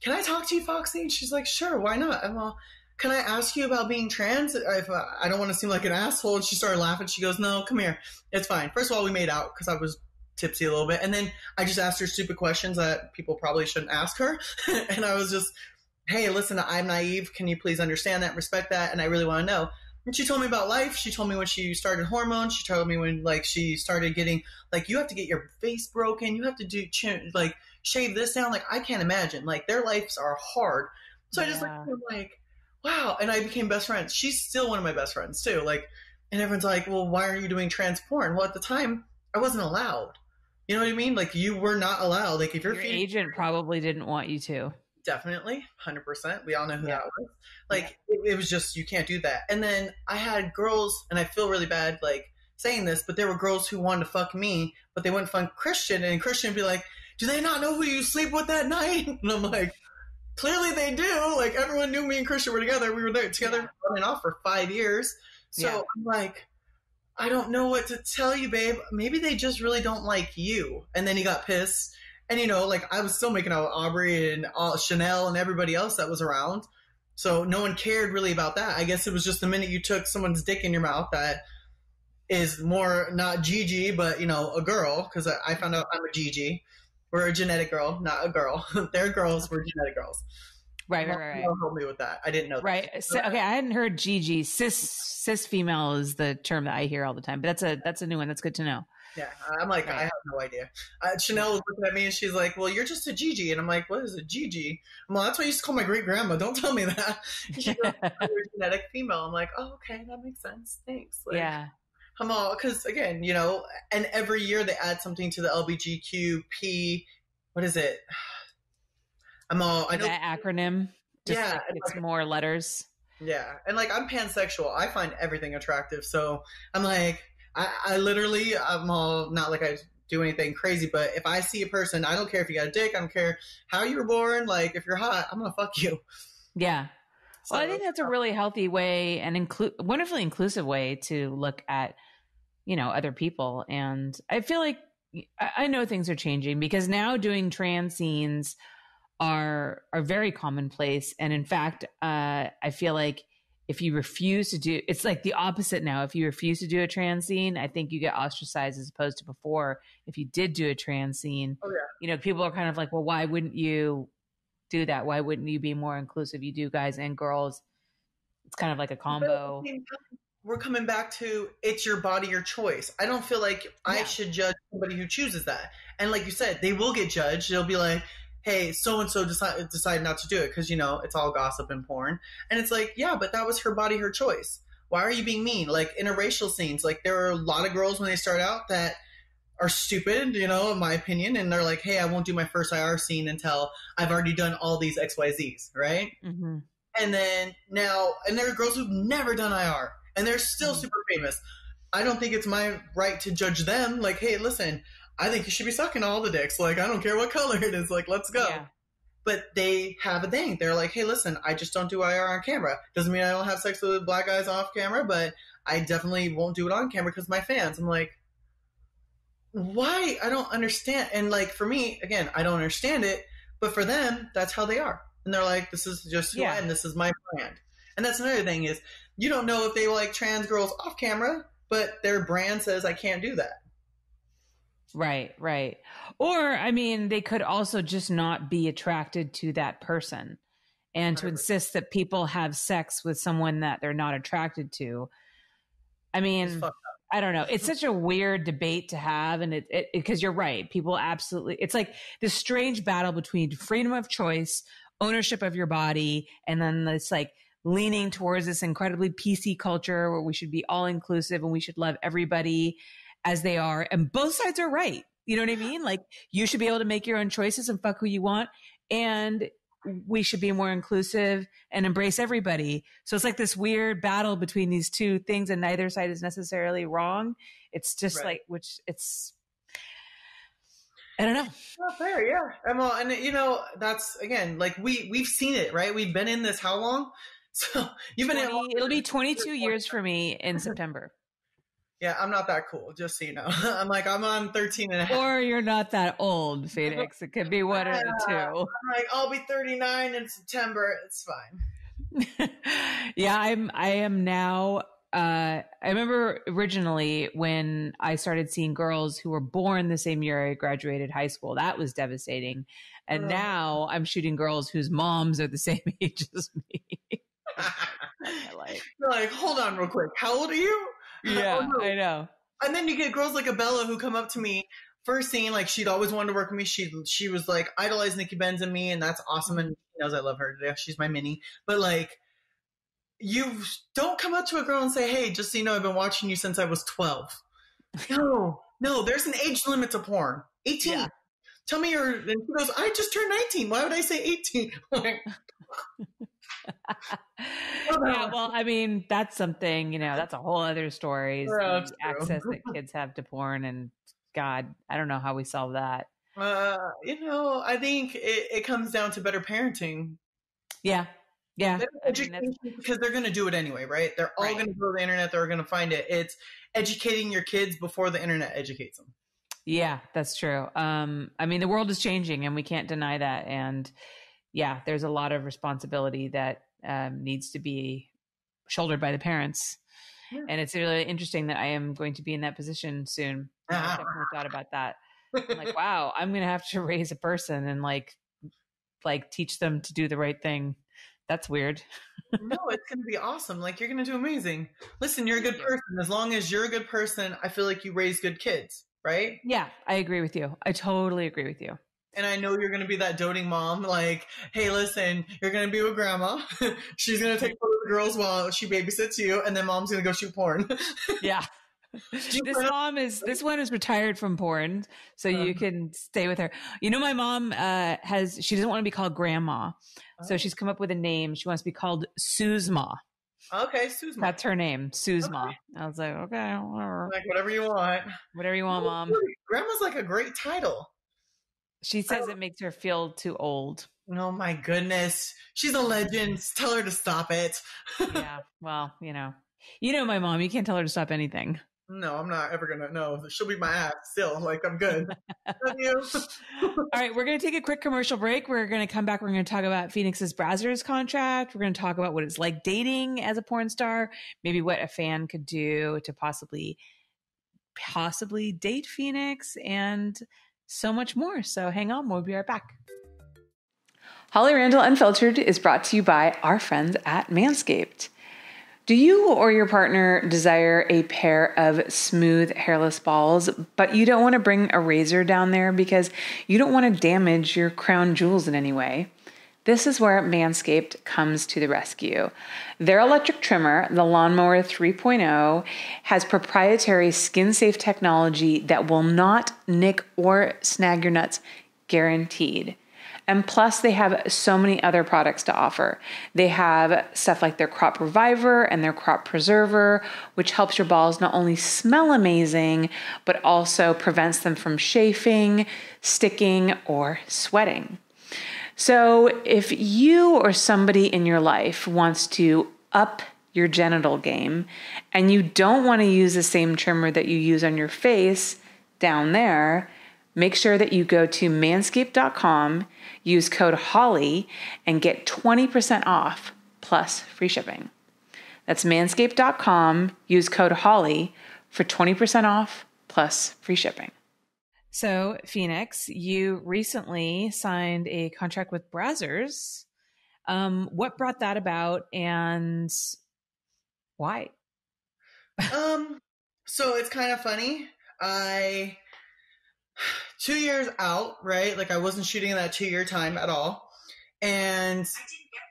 can I talk to you, Foxy? And she's like, sure, why not? I'm all, can I ask you about being trans? If I don't want to seem like an asshole. And she started laughing. She goes, no, come here. It's fine. First of all, we made out because I was tipsy a little bit. And then I just asked her stupid questions that people probably shouldn't ask her. And I was just, hey, listen, I'm naive. Can you please understand that and respect that? And I really want to know. And she told me about life. She told me when she started hormones. She told me when, like, she started getting, like, you have to get your face broken. You have to do, like, shave this down. Like, I can't imagine. Like, their lives are hard. So yeah. I just, like, wow. And I became best friends. She's still one of my best friends, too. Like, and everyone's like, well, why are you doing trans porn? Well, at the time, I wasn't allowed. You know what I mean? Like, you were not allowed. Like, if your agent probably didn't want you to. Definitely, 100%. We all know who that was. Like, it was just, you can't do that. And then I had girls, and I feel really bad, like, saying this, but there were girls who wanted to fuck me, but they wouldn't fuck Christian, and Christian would be like, do they not know who you sleep with that night? And I'm like, clearly they do. Like, everyone knew me and Christian were together. We were there together on and off for 5 years. So I'm like, I don't know what to tell you, babe. Maybe they just really don't like you. And then he got pissed. And, you know, like, I was still making out with Aubrey and Chanel and everybody else that was around. So no one cared really about that. I guess it was just the minute you took someone's dick in your mouth that is more not Gigi, but, you know, a girl. Because I found out I'm a Gigi. We're a genetic girl, not a girl. They're girls. We're genetic girls. Right. Don't help me with that. I didn't know that. Right. So, okay, I hadn't heard Gigi. Cis female is the term that I hear all the time. But that's a new one. That's good to know. Yeah, I'm like, I have no idea. Chanel was looking at me and she's like, well, you're just a Gigi. And I'm like, what is a Gigi? I'm like, that's what I used to call my great-grandma. Don't tell me that. She goes, you're a genetic female. I'm like, oh, okay, that makes sense. Thanks. Like, I'm all, because, again, you know, and every year they add something to the LGBTQ, what is it? I'm all, I know. That acronym. Just yeah. Like, it's like, more letters. Yeah. And, like, I'm pansexual. I find everything attractive. So I'm like, I literally, I'm all, not like I do anything crazy, but if I see a person, I don't care if you got a dick, I don't care how you were born, like, if you're hot, I'm going to fuck you. Yeah. So, well, I think that's a really healthy way and wonderfully inclusive way to look at, you know, other people. And I feel like, I know things are changing because now doing trans scenes are very commonplace. And in fact, I feel like, if you refuse to do, it's like the opposite now. If you refuse to do a trans scene, I think you get ostracized as opposed to before. If you did do a trans scene, you know, people are kind of like, well, why wouldn't you do that? Why wouldn't you be more inclusive? You do guys and girls. It's kind of like a combo. We're coming back to, it's your body, your choice. I don't feel like I should judge somebody who chooses that. And like you said, they will get judged. They'll be like, hey, so-and-so decided not to do it because, you know, it's all gossip and porn. And it's like, yeah, but that was her body, her choice. Why are you being mean? Like, interracial scenes, like, there are a lot of girls when they start out that are stupid, you know, in my opinion, and they're like, hey, I won't do my first IR scene until I've already done all these XYZs, right? Mm-hmm. And then now, and there are girls who've never done IR, and they're still super famous. I don't think it's my right to judge them. Like, hey, listen, I think you should be sucking all the dicks. Like, I don't care what color it is. Like, let's go. Yeah. But they have a thing. They're like, hey, listen, I just don't do IR on camera. Doesn't mean I don't have sex with black guys off camera, but I definitely won't do it on camera because my fans. I'm like, why? I don't understand. And, like, for me, again, I don't understand it. But for them, that's how they are. And they're like, this is just who I am. This is my brand. And that's another thing is you don't know if they like trans girls off camera, but their brand says I can't do that. Right. Or, I mean, they could also just not be attracted to that person and to insist that people have sex with someone that they're not attracted to. I mean, I don't know. It's such a weird debate to have. And it because you're right. People absolutely, it's like this strange battle between freedom of choice, ownership of your body, and then this like leaning towards this incredibly PC culture where we should be all inclusive and we should love everybody as they are, and both sides are right. You know what I mean? Like, you should be able to make your own choices and fuck who you want, and we should be more inclusive and embrace everybody. So it's like this weird battle between these two things, and neither side is necessarily wrong. It's just right. Like, which it's, I don't know. Well, fair, yeah. And you know, that's again, like we've seen it, right? We've been in this how long? So you've been it'll be 22 years for me in September. Yeah, I'm not that cool, just so you know. I'm like, I'm on 13 and a half. Or you're not that old, Phoenix. It could be one or two. I'm like, I'll be 39 in September. It's fine. Yeah, I am now. I remember originally when I started seeing girls who were born the same year I graduated high school. That was devastating. And now I'm shooting girls whose moms are the same age as me. You're like, hold on real quick. How old are you? Yeah, I know. And then you get girls like Abella who come up to me. First scene, like, she'd always wanted to work with me. She was like, idolized Nikki Benz and me, and that's awesome. And she knows I love her today. She's my mini. But like, you don't come up to a girl and say, hey, just so you know, I've been watching you since I was 12. No, there's an age limit to porn. 18. Yeah. Tell me your, and she goes, I just turned 19. Why would I say 18? Like, yeah, well, I mean, that's something, you know, that's a whole other story. The access that kids have to porn, and God, I don't know how we solve that. You know, I think it comes down to better parenting. Yeah. Yeah. Education, because they're going to do it anyway, right? They're all going to go to the internet. They're going to find it. It's educating your kids before the internet educates them. Yeah, that's true. I mean, the world is changing and we can't deny that. And yeah, there's a lot of responsibility that needs to be shouldered by the parents. Yeah. And it's really interesting that I am going to be in that position soon. I definitely thought about that. I'm like, wow, I'm going to have to raise a person and like teach them to do the right thing. That's weird. No, it's going to be awesome. Like, you're going to do amazing. Listen, you're a good person. As long as you're a good person, I feel like you raise good kids, right? Yeah, I agree with you. I totally agree with you. And I know you're going to be that doting mom. Like, hey, listen, you're going to be with grandma. She's going to take photos of the girls while she babysits you. And then mom's going to go shoot porn. Yeah. This one is retired from porn, so you can stay with her. You know, my mom she doesn't want to be called grandma. So she's come up with a name. She wants to be called Suzma. Okay, Suzma. That's her name, Suzma. Okay. I was like, okay, whatever. Like, whatever you want. Whatever you want, Mom. Grandma's like a great title. She says it makes her feel too old. Oh my goodness. She's a legend. Tell her to stop it. Yeah, well, you know my mom, you can't tell her to stop anything. No, I'm not ever going to know. She'll be my ass still. Like, I'm good. Love you. All right. We're going to take a quick commercial break. We're going to come back. We're going to talk about Phoenix's Brazzers contract. We're going to talk about what it's like dating as a porn star, maybe what a fan could do to possibly date Phoenix, and so much more. So hang on. We'll be right back. Holly Randall Unfiltered is brought to you by our friends at Manscaped. Do you or your partner desire a pair of smooth, hairless balls, but you don't want to bring a razor down there because you don't want to damage your crown jewels in any way? This is where Manscaped comes to the rescue. Their electric trimmer, the Lawnmower 3.0, has proprietary skin-safe technology that will not nick or snag your nuts, guaranteed. And plus, they have so many other products to offer. They have stuff like their Crop Reviver and their Crop Preserver, which helps your balls not only smell amazing, but also prevents them from chafing, sticking, or sweating. So if you or somebody in your life wants to up your genital game and you don't want to use the same trimmer that you use on your face down there, make sure that you go to manscaped.com, use code HOLLY, and get 20% off plus free shipping. That's manscaped.com, use code HOLLY for 20% off plus free shipping. So, Phoenix, you recently signed a contract with Brazzers. What brought that about and why? So it's kind of funny. 2 years out, right? Like, I wasn't shooting in that 2-year time at all. And,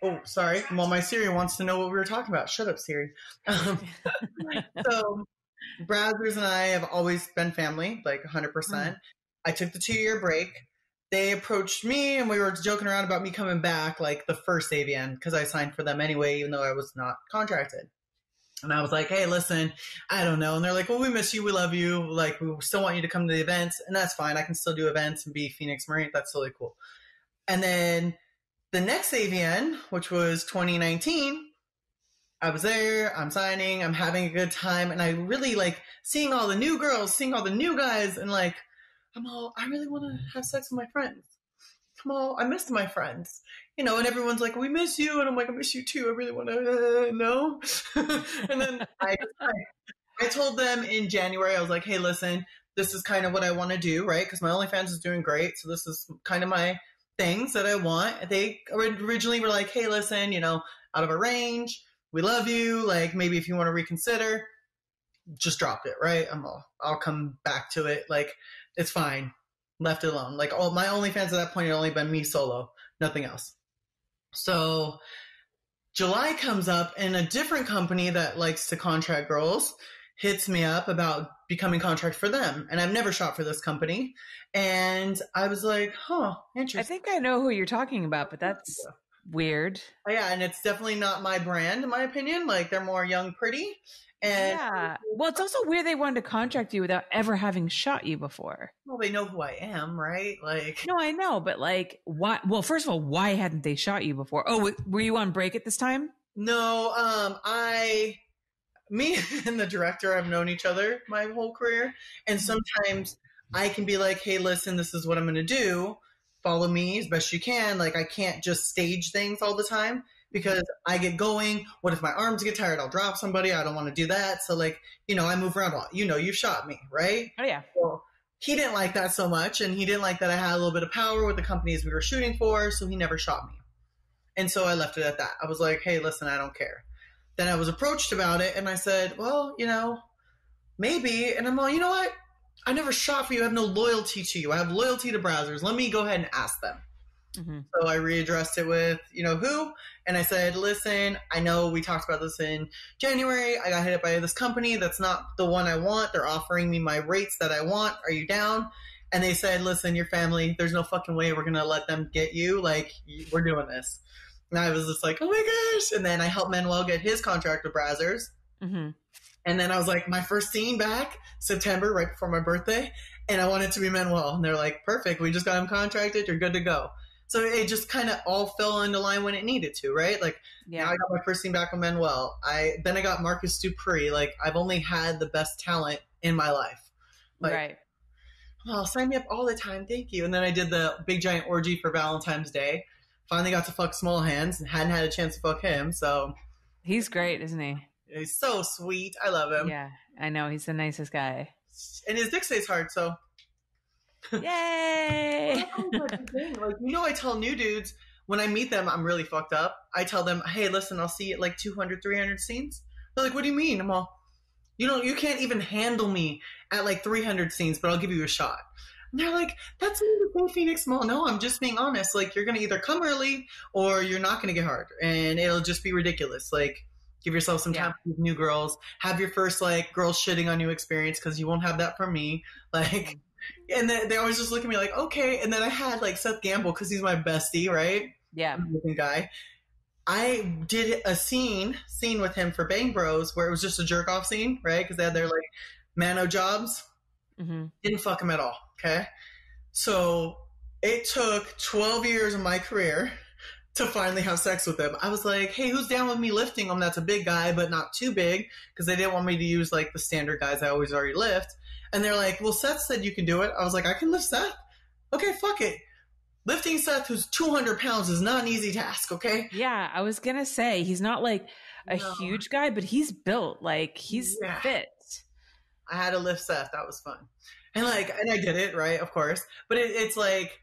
oh, sorry. Well, my Siri wants to know what we were talking about. Shut up, Siri. So, Brazzers and I have always been family, like 100%. I took the 2-year break. They approached me, and we were joking around about me coming back, like, the first AVN, because I signed for them anyway, even though I was not contracted. And I was like, hey, listen, I don't know. And they're like, well, we miss you. We love you. Like, we still want you to come to the events. And that's fine. I can still do events and be Phoenix Marie. That's really cool. And then the next AVN, which was 2019, I was there. I'm signing. I'm having a good time. And I really like seeing all the new girls, seeing all the new guys. And like, I really want to have sex with my friends. I missed my friends. you know, and everyone's like, we miss you. And I'm like, I miss you too. I really want to know. And then I told them in January, I was like, hey, listen, this is kind of what I want to do, right? Because my OnlyFans is doing great. So this is kind of my things that I want. They originally were like, hey, listen, you know, out of our range. We love you. Like, maybe if you want to reconsider, just drop it, right? I'll come back to it. Like, it's fine. Left it alone. Like, all my OnlyFans at that point had only been me solo, nothing else. So July comes up and a different company that likes to contract girls hits me up about becoming contract for them. And I've never shot for this company. And I was like, huh, interesting. I think I know who you're talking about, but that's weird. Oh, yeah. And it's definitely not my brand, in my opinion. Like, they're more young, pretty. And yeah. Well, it's also weird they wanted to contract you without ever having shot you before. Well, they know who I am, right? Like, no, I know, but like, why? Well, first of all, why hadn't they shot you before? Oh, were you on break at this time? No, me and the director have known each other my whole career. And sometimes I can be like, hey, listen, this is what I'm going to do. Follow me as best you can. Like, I can't just stage things all the time because I get going. What if my arms get tired? I'll drop somebody. I don't want to do that. So, like, you know, I move around a lot. You know, you've shot me, right? Oh, yeah. Well, he didn't like that so much. And he didn't like that I had a little bit of power with the companies we were shooting for. So he never shot me. And so I left it at that. I was like, hey, listen, I don't care. Then I was approached about it, and I said, well, you know, maybe. And I'm like, you know what? I never shot for you. I have no loyalty to you. I have loyalty to Brazzers. Let me go ahead and ask them. Mm-hmm. So I readdressed it with, you know, who? And I said, listen, I know we talked about this in January. I got hit up by this company. That's not the one I want. They're offering me my rates that I want. Are you down? And they said, listen, your family, there's no fucking way we're going to let them get you. Like, we're doing this. And I was just like, oh my gosh. And then I helped Manuel get his contract with Brazzers. Mm-hmm. And then I was like, my first scene back, September, right before my birthday. And I wanted to be Manuel. And they're like, perfect. We just got him contracted. You're good to go. So it just kind of all fell into line when it needed to, right? Like, yeah. Now I got my first scene back with Manuel. Then I got Marcus Dupree. Like, I've only had the best talent in my life. Like, right. Oh, sign me up all the time. Thank you. And then I did the big giant orgy for Valentine's Day. Finally got to fuck Small Hands and hadn't had a chance to fuck him. So he's great, isn't he? He's so sweet. I love him. Yeah, I know. He's the nicest guy. And his dick stays hard, so. Yay! Like, you know, I tell new dudes when I meet them, I'm really fucked up. I tell them, hey, listen, I'll see you at like 200, 300 scenes. They're like, what do you mean? I'm all, you can't even handle me at like 300 scenes, but I'll give you a shot. And they're like, that's me to go Phoenix Mall. No, I'm just being honest. Like, you're going to either come early or you're not going to get hard. And it'll just be ridiculous. Like, give yourself some time with new girls. Have your first, like, girls shitting on you experience because you won't have that from me. Like, and they always just look at me like, okay. And then I had, like, Seth Gamble because he's my bestie, right? Yeah. Amazing guy. I did a scene with him for Bang Bros where it was just a jerk-off scene, right? Because they had their, like, mano jobs. Mm-hmm. Didn't fuck him at all. Okay. So it took 12 years of my career to finally have sex with him. I was like, hey, who's down with me lifting him? That's a big guy, but not too big. Cause they didn't want me to use like the standard guys I always already lift. And they're like, well, Seth said you can do it. I was like, I can lift Seth. Okay. Fuck it. Lifting Seth, who's 200 pounds, is not an easy task. Okay. Yeah. I was going to say, he's not like a huge guy, but he's built, like he's fit. I had to lift Seth. That was fun. And like, and I did it, right? Of course. But it's like,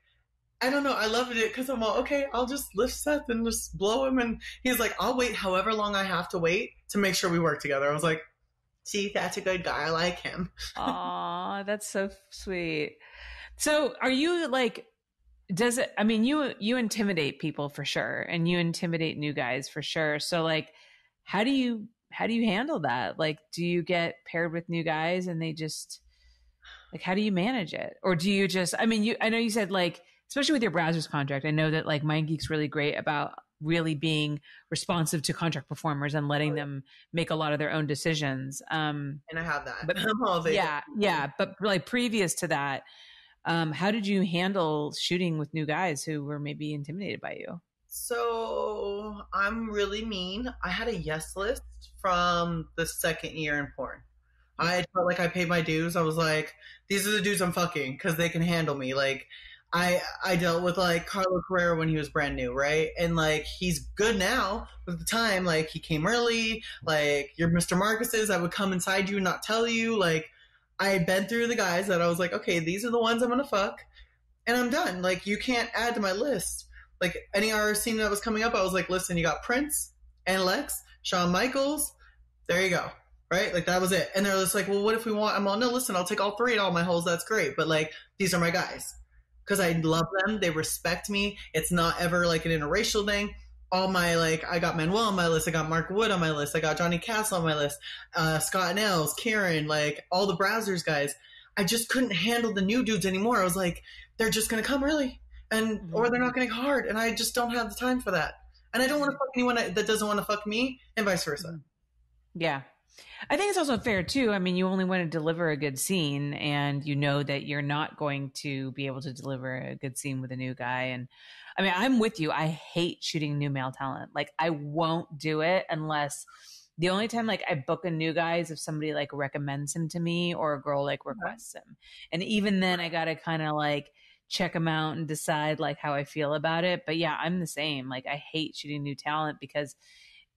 I don't know. I loved it because I'm all, okay, I'll just lift Seth and just blow him. And he's like, I'll wait however long I have to wait to make sure we work together. I was like, see, that's a good guy. I like him. Aw, that's so sweet. So are you like, you intimidate people for sure. And you intimidate new guys for sure. So like, how do you handle that? Like, do you get paired with new guys and they just like, how do you manage it? Or do you just, I know you said like, especially with your Brazzers contract, I know that like Mind Geek's really great about really being responsive to contract performers and letting them make a lot of their own decisions. And I have that. But, yeah. But like previous to that, how did you handle shooting with new guys who were maybe intimidated by you? So I'm really mean. I had a yes list from the second year in porn. I felt like I paid my dues. I was like, these are the dudes I'm fucking because they can handle me. Like, I dealt with like Carlo Carrera when he was brand new, right? And like he's good now, but at the time, like he came early, like you're Mr. Marcus's, I would come inside you and not tell you. Like I had been through the guys that I was like, okay, these are the ones I'm gonna fuck, and I'm done. Like you can't add to my list. Like any RR that was coming up, I was like, listen, you got Prince and Lex, Shawn Michaels, there you go. Right? Like that was it. And they're just like, well, what if we want? I'm all, no, listen, I'll take all three and all my holes, that's great. But like these are my guys. Because I love them. They respect me. It's not ever like an interracial thing. All my, like, I got Manuel on my list. I got Mark Wood on my list. I got Johnny Castle on my list. Scott Nels, Karen, like all the Brazzers guys. I just couldn't handle the new dudes anymore. I was like, they're just going to come early and, or they're not going to get hard. And I just don't have the time for that. And I don't want to fuck anyone that doesn't want to fuck me and vice versa. Yeah. I think it's also fair too. I mean, you only want to deliver a good scene and you know that you're not going to be able to deliver a good scene with a new guy. And I mean, I'm with you. I hate shooting new male talent. Like I won't do it unless the only time like I book a new guy is if somebody like recommends him to me or a girl like requests him. And even then I got to kind of like check him out and decide like how I feel about it. But yeah, I'm the same. Like I hate shooting new talent because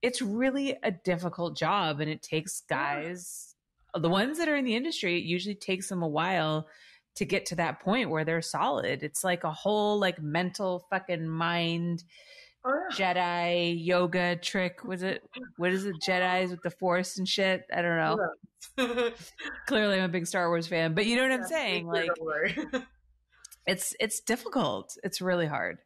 it's really a difficult job and it takes guys, the ones that are in the industry, it usually takes them a while to get to that point where they're solid. It's like a whole like mental fucking mind Jedi yoga trick. Was it, what is it? Jedis with the force and shit. I don't know. Yeah. Clearly I'm a big Star Wars fan, but you know what I'm saying? Like it's difficult. It's really hard.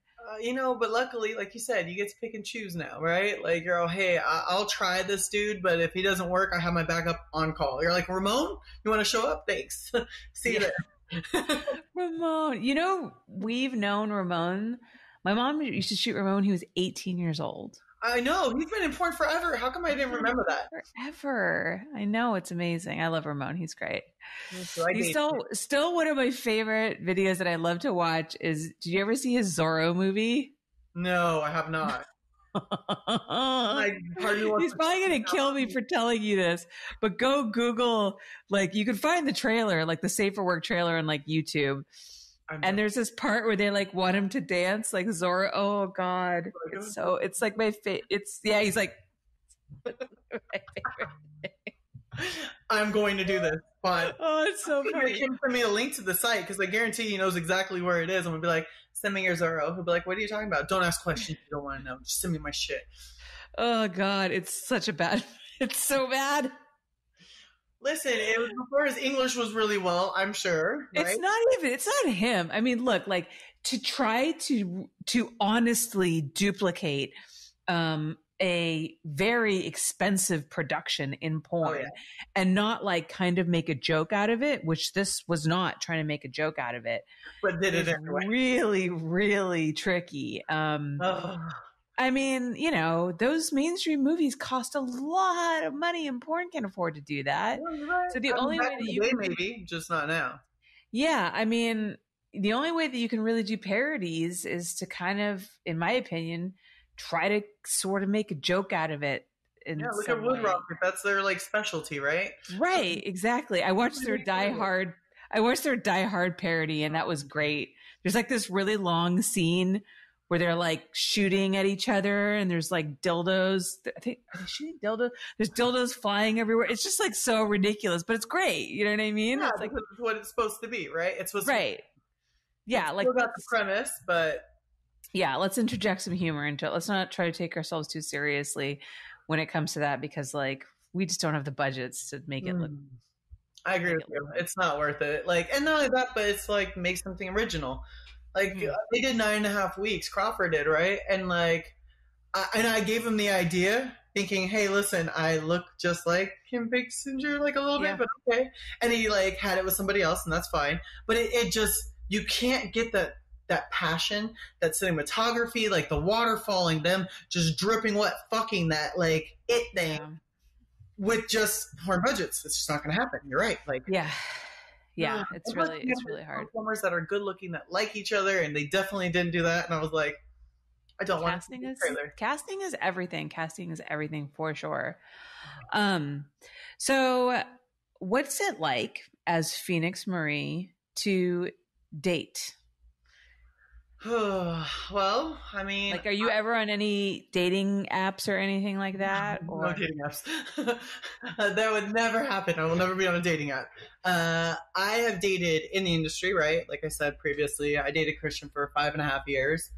You know, but luckily, like you said, you get to pick and choose now, right? Like you're all, hey, I'll try this dude, but if he doesn't work, I have my backup on call. You're like, Ramon, you want to show up? Thanks. See you there. Ramon. You know, we've known Ramon. My mom used to shoot Ramon when he was 18 years old. I know. He's been in porn forever. How come I didn't remember that? Forever. I know. It's amazing. I love Ramon. He's great. He's still one of my favorite videos that I love to watch is, did you ever see his Zorro movie? No, I have not. He's probably going to kill me for telling you this, but go Google, like you can find the trailer, like the Safe for Work trailer on like YouTube. And there's this part where they like want him to dance like Zorro. Oh God. It's so, it's like my favorite. It's yeah. He's like, my favorite thing. I'm going to do this. But oh, it's so funny. He can send me a link to the site because I guarantee he knows exactly where it is. I'm going to be like, send me your Zorro. He'll be like, what are you talking about? Don't ask questions. You don't want to know. Just send me my shit. Oh God. It's such a bad, it's so bad. Listen, it was before his English was really well, I'm sure. Right? It's not him. I mean, look, like to try to honestly duplicate a very expensive production in porn and not like kind of make a joke out of it, which this was not trying to make a joke out of it. But did it anyway. Really, really tricky. I mean, you know, those mainstream movies cost a lot of money and porn can afford to do that. Right. So the only way that you can, maybe just not now. Yeah. I mean, the only way that you can really do parodies is to kind of, in my opinion, try to sort of make a joke out of it. In look at Wood Rocket. That's their like specialty, right? Right. Exactly. I watched their Die Hard parody and that was great. There's like this really long scene where they're like shooting at each other and there's like dildos. I think are they shooting dildos? There's dildos flying everywhere. It's just like so ridiculous, but it's great. You know what I mean? Yeah, it's like what it's supposed to be, right? It's supposed to be. Yeah, like about the premise, but yeah, let's interject some humor into it. Let's not try to take ourselves too seriously when it comes to that because like we just don't have the budgets to make it look. I agree with you. It's not worth it. Like, and not only that, but it's like make something original. Like they did 9.5 weeks, Crawford did, right? And like, I gave him the idea thinking, hey, listen, I look just like Kim Basinger, like a little bit, but okay. And he like had it with somebody else and that's fine. But it just, you can't get that passion, that cinematography, like the water falling, them just dripping wet, fucking that like it thing with just porn budgets. It's just not going to happen. You're right. Like, yeah, it's really hard. Performers that are good looking that like each other, and they definitely didn't do that. And I was like, I don't want to see this trailer. Casting is everything. Casting is everything for sure. So what's it like as Phoenix Marie to date? Well, I mean, like, are you ever on any dating apps or anything like that? Or? No dating apps. That would never happen. I will never be on a dating app. I have dated in the industry, right? Like I said previously, I dated Christian for 5.5 years,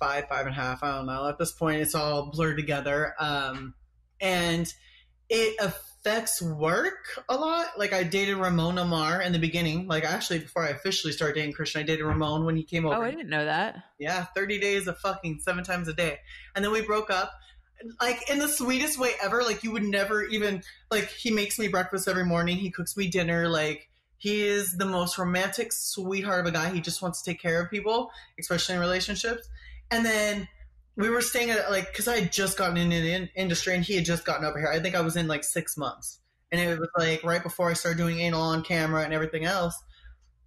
five and a half. I don't know. At this point, it's all blurred together. And it affects work a lot. Like, I dated Ramon Amar in the beginning. Like, actually, before I officially started dating Christian, I dated Ramon when he came over. Oh, I didn't know that. Yeah, 30 days of fucking 7 times a day. And then we broke up, like, in the sweetest way ever. Like, you would never even, like, he makes me breakfast every morning. He cooks me dinner. Like, he is the most romantic sweetheart of a guy. He just wants to take care of people, especially in relationships. And then we were staying at, like, because I had just gotten into the industry and he had just gotten over here. I think I was in like 6 months. And it was like right before I started doing anal on camera and everything else.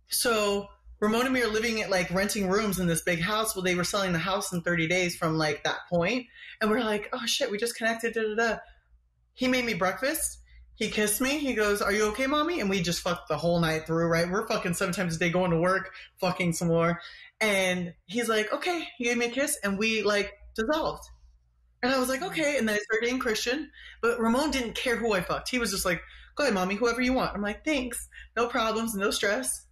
So Ramon and me are living at, like, renting rooms in this big house. Well, they were selling the house in 30 days from, like, that point. And we're like, oh shit, we just connected. He made me breakfast. He kissed me. He goes, are you okay, mommy? And we just fucked the whole night through, right? We're fucking 7 times a day, going to work, fucking some more. And he's like, okay. He gave me a kiss and we, like, dissolved. And I was like, okay. And then I started dating Christian. But Ramon didn't care who I fucked. He was just like, go ahead, mommy, whoever you want. I'm like, thanks. No problems, no stress.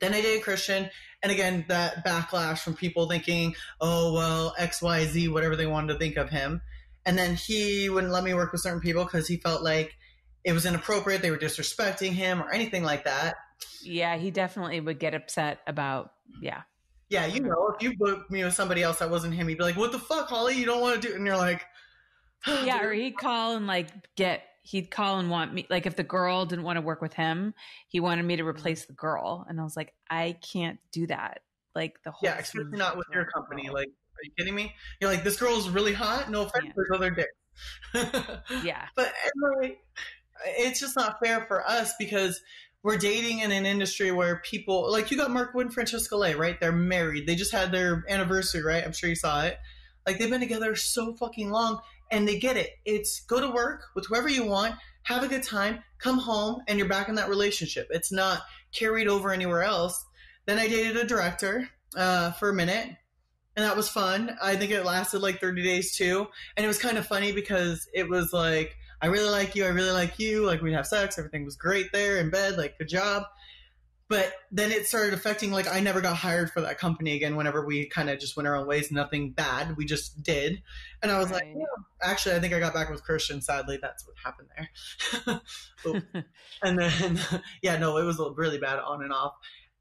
Then I dated Christian. And again, that backlash from people thinking, oh, well, X, Y, Z, whatever they wanted to think of him. And then he wouldn't let me work with certain people because he felt like it was inappropriate. They were disrespecting him or anything like that. Yeah, he definitely would get upset about, yeah. Yeah, you know, if you booked me with somebody else that wasn't him, he'd be like, what the fuck, Holly? You don't want to do it. And you're like, oh, yeah, dude. Or he'd call and, like, he'd call and want me, like, if the girl didn't want to work with him, he wanted me to replace the girl. And I was like, I can't do that. Like, the whole yeah, especially not with your company. Like, are you kidding me? You're like, this girl's really hot. No offense, yeah. There's other dicks. Yeah. But anyway, it's just not fair for us because we're dating in an industry where people, like, you got Mark Wood and Francesca Lay, right? They're married. They just had their anniversary, right? I'm sure you saw it. Like, they've been together so fucking long and they get it. It's go to work with whoever you want, have a good time, come home, and you're back in that relationship. It's not carried over anywhere else. Then I dated a director for a minute. And that was fun. I think it lasted like 30 days too. And it was kind of funny because it was like, I really like you. I really like you. Like, we'd have sex. Everything was great there in bed. Like, good job. But then it started affecting, like, I never got hired for that company again whenever we kind of just went our own ways. Nothing bad. We just did. And I was right. Like, oh, actually, I think I got back with Christian. Sadly, that's what happened there. And then, yeah, no, it was really bad on and off.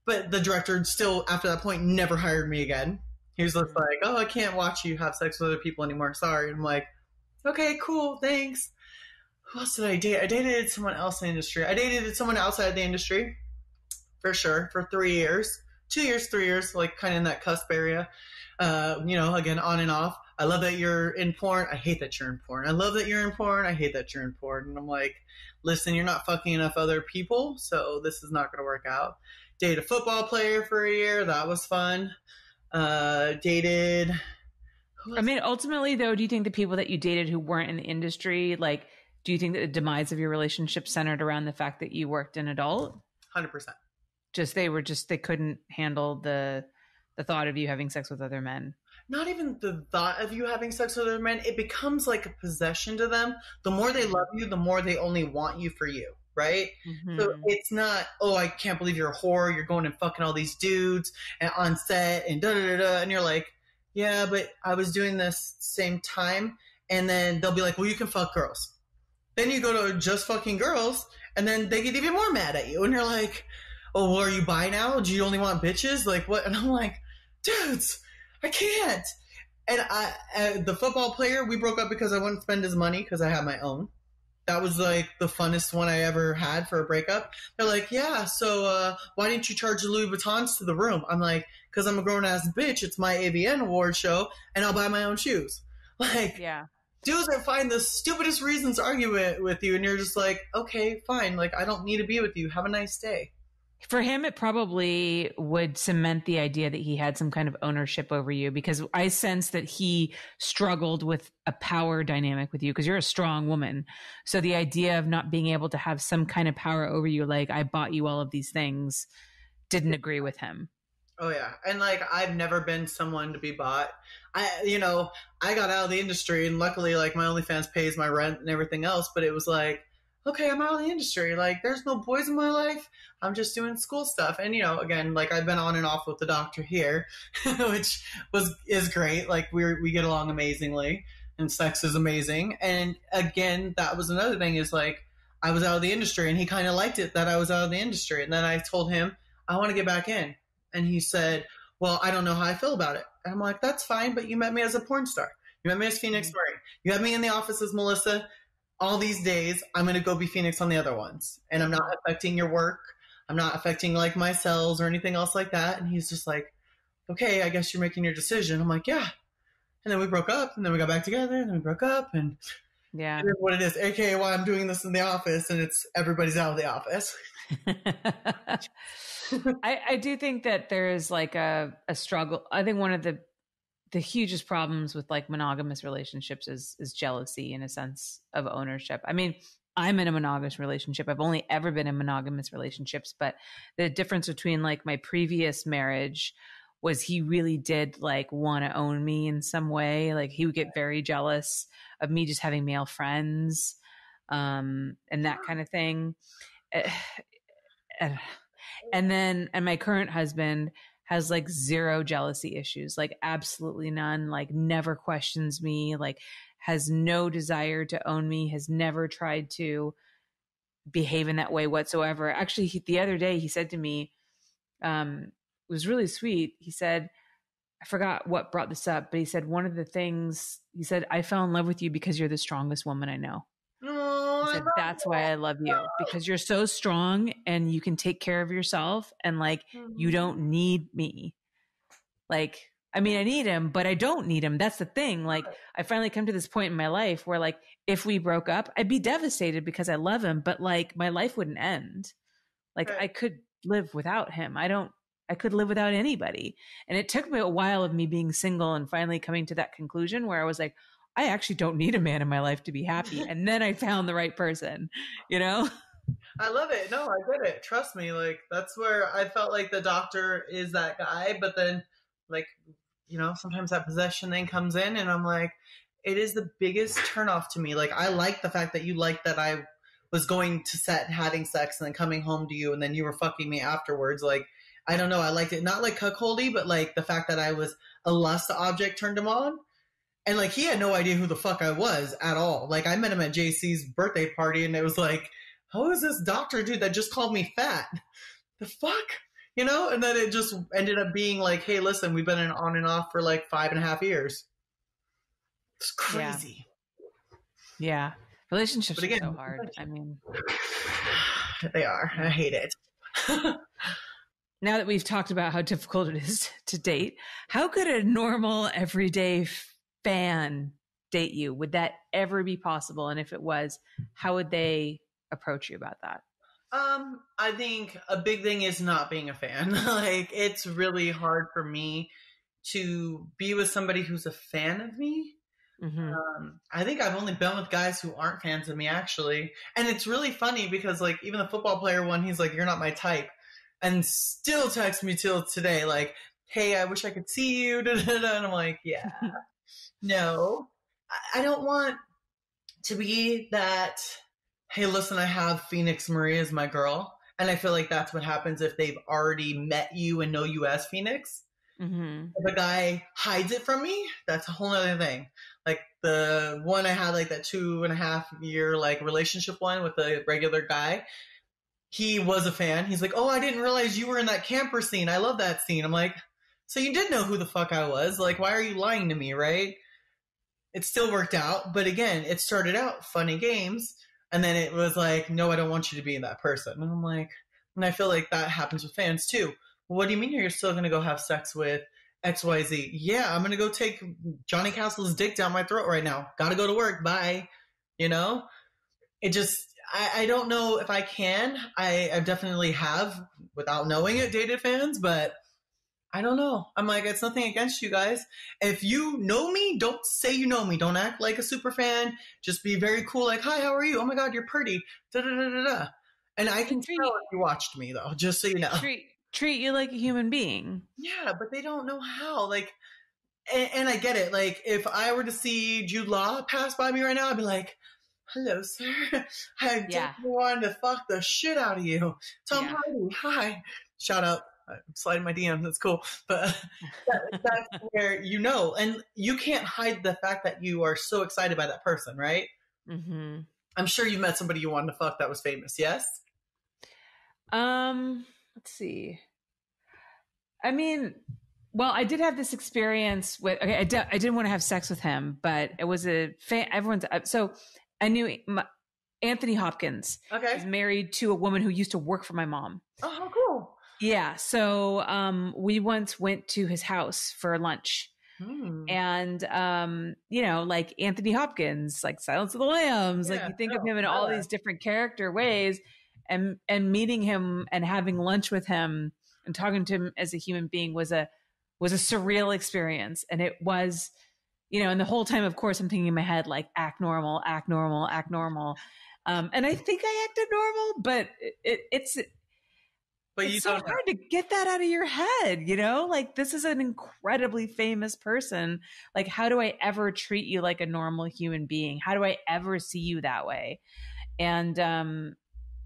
But the director still, after that point, never hired me again. He was just like, oh, I can't watch you have sex with other people anymore. Sorry. I'm like, okay, cool. Thanks. Who else did I date? I dated someone else in the industry. I dated someone outside the industry for sure for 3 years, 3 years, like kind of in that cusp area. You know, again, on and off. I love that you're in porn. I hate that you're in porn. I love that you're in porn. I hate that you're in porn. And I'm like, listen, you're not fucking enough other people. So this is not going to work out. Dated a football player for a year. That was fun. Dated. I mean, ultimately, though, do you think the people that you dated who weren't in the industry, like, do you think that the demise of your relationship centered around the fact that you worked in adult? 100%. Just they couldn't handle the thought of you having sex with other men. Not even the thought of you having sex with other men. It becomes like a possession to them. The more they love you, the more they only want you for you. Right? Mm-hmm. So it's not, oh, I can't believe you're a whore. You're going and fucking all these dudes and on set and da-da-da-da. And you're like, yeah, but I was doing this same time. And then they'll be like, well, you can fuck girls. Then you go to just fucking girls and then they get even more mad at you. And you're like, oh, well, are you bi now? Do you only want bitches? Like, what? And I'm like, dudes, I can't. And the football player, we broke up because I wouldn't spend his money because I had my own. That was like the funnest one I ever had for a breakup. They're like, yeah, so why didn't you charge the Louis Vuittons to the room? I'm like, because I'm a grown-ass bitch. It's my AVN award show, and I'll buy my own shoes. Like, yeah. Dudes that find the stupidest reasons to argue with you, and you're just like, okay, fine. Like, I don't need to be with you. Have a nice day. For him, it probably would cement the idea that he had some kind of ownership over you, because I sense that he struggled with a power dynamic with you because you're a strong woman. So the idea of not being able to have some kind of power over you, like I bought you all of these things, didn't agree with him. Oh yeah. And like, I've never been someone to be bought. I got out of the industry and luckily like my OnlyFans pays my rent and everything else, but it was like, okay, I'm out of the industry. Like, there's no boys in my life. I'm just doing school stuff. And, again, like, I've been on and off with the doctor here, which is great. Like, we get along amazingly, and sex is amazing. And, again, that was another thing is, like, I was out of the industry, and he kind of liked it that I was out of the industry. And then I told him, I want to get back in. And he said, well, I don't know how I feel about it. And I'm like, that's fine, but you met me as a porn star. You met me as Phoenix Marie. You had me in the office as Melissa. All these days, I'm going to go be Phoenix on the other ones. And I'm not affecting your work. I'm not affecting, like, my cells or anything else like that. And he's just like, okay, I guess you're making your decision. I'm like, yeah. And then we broke up. And then we got back together. And then we broke up. And yeah, it is what it is. AKA why I'm doing this in the office. And it's everybody's out of the office. I do think that there is, like, a struggle. I think one of the hugest problems with like monogamous relationships is jealousy and a sense of ownership. I mean, I'm in a monogamous relationship. I've only ever been in monogamous relationships, but the difference between like my previous marriage was he really did like want to own me in some way. Like he would get very jealous of me just having male friends, and that kind of thing. And my current husband has like zero jealousy issues, like absolutely none, like never questions me, like has no desire to own me, has never tried to behave in that way whatsoever. Actually, the other day he said to me, it was really sweet. He said, I forgot what brought this up, but he said, one of the things he said, I fell in love with you because you're the strongest woman I know. He said, that's why I love you, because you're so strong and you can take care of yourself. And like, you don't need me. Like, I mean, I need him, but I don't need him. That's the thing. Like, I finally come to this point in my life where like, if we broke up, I'd be devastated because I love him, but like my life wouldn't end. Like I could live without him. I could live without anybody. And it took me a while of me being single and finally coming to that conclusion where I was like, I actually don't need a man in my life to be happy. And then I found the right person, I love it. No, I get it. Trust me. Like, that's where I felt like the doctor is that guy. But then like, sometimes that possession thing comes in and I'm like, it is the biggest turnoff to me. Like, I like the fact that you like that I was going to set and having sex and then coming home to you. And then you were fucking me afterwards. Like, I don't know. I liked it. Not like cuckoldy, but like the fact that I was a lust object turned him on. And, like, he had no idea who the fuck I was at all. Like, I met him at JC's birthday party, and it was like, how is this doctor dude that just called me fat? The fuck? And then it just ended up being like, hey, listen, we've been on and off for, like, 5.5 years. It's crazy. Yeah. Relationships but again, are so hard. I mean. They are. I hate it. Now that we've talked about how difficult it is to date, how could a normal, everyday fan date you? Would that ever be possible? And if it was, how would they approach you about that? I think a big thing is not being a fan. Like, it's really hard for me to be with somebody who's a fan of me. Mm-hmm. I think I've only been with guys who aren't fans of me, actually. And it's really funny because, like, even the football player one, he's like, you're not my type. And still texts me till today, like, hey, I wish I could see you. And I'm like, yeah. No, I don't want to be that, hey, listen, I have Phoenix Marie as my girl. And I feel like that's what happens if they've already met you and know you as Phoenix. Mm-hmm. If a guy hides it from me, that's a whole other thing. Like the one I had, like that 2.5 year like relationship one with a regular guy, he was a fan. He's like, oh, I didn't realize you were in that camper scene. I love that scene. I'm like, so you did know who the fuck I was. Like, why are you lying to me, right? It still worked out. But again, it started out funny games. And then it was like, no, I don't want you to be that person. And I'm like, and I feel like that happens with fans too. What do you mean you're still going to go have sex with XYZ? Yeah, I'm going to go take Johnny Castle's dick down my throat right now. Got to go to work. Bye. It just, I don't know if I can. I definitely have, without knowing it, dated fans, but I don't know. I'm like, it's nothing against you guys. If you know me, don't say you know me. Don't act like a super fan. Just be very cool. Like, hi, how are you? Oh my God, you're pretty. Da, da, da, da, da. And I can tell if you watched me though, just so you know. treat you like a human being. Yeah, but they don't know how. Like, and I get it. Like, if I were to see Jude Law pass by me right now, I'd be like, hello, sir. I just wanted to fuck the shit out of you. Tom Hardy, hi. Shout out. I'm sliding my DM. That's cool. But that's where you know. And you can't hide the fact that you are so excited by that person, right? Mm-hmm. I'm sure you've met somebody you wanted to fuck that was famous, yes? Let's see. I mean, well, I did have this experience with, okay, I didn't want to have sex with him, but it was a everyone's, so I knew Anthony Hopkins. Okay. He's married to a woman who used to work for my mom. Oh, how cool. Yeah. So we once went to his house for lunch. And, you know, like Anthony Hopkins, like Silence of the Lambs, like you think of him in all these different character ways, and meeting him and having lunch with him and talking to him as a human being was a surreal experience. And it was, you know, and the whole time, of course, I'm thinking in my head, like, act normal, act normal, act normal. And I think I acted normal, but it's so hard to get that out of your head, you know? Like, this is an incredibly famous person. Like, how do I ever treat you like a normal human being? How do I ever see you that way? And,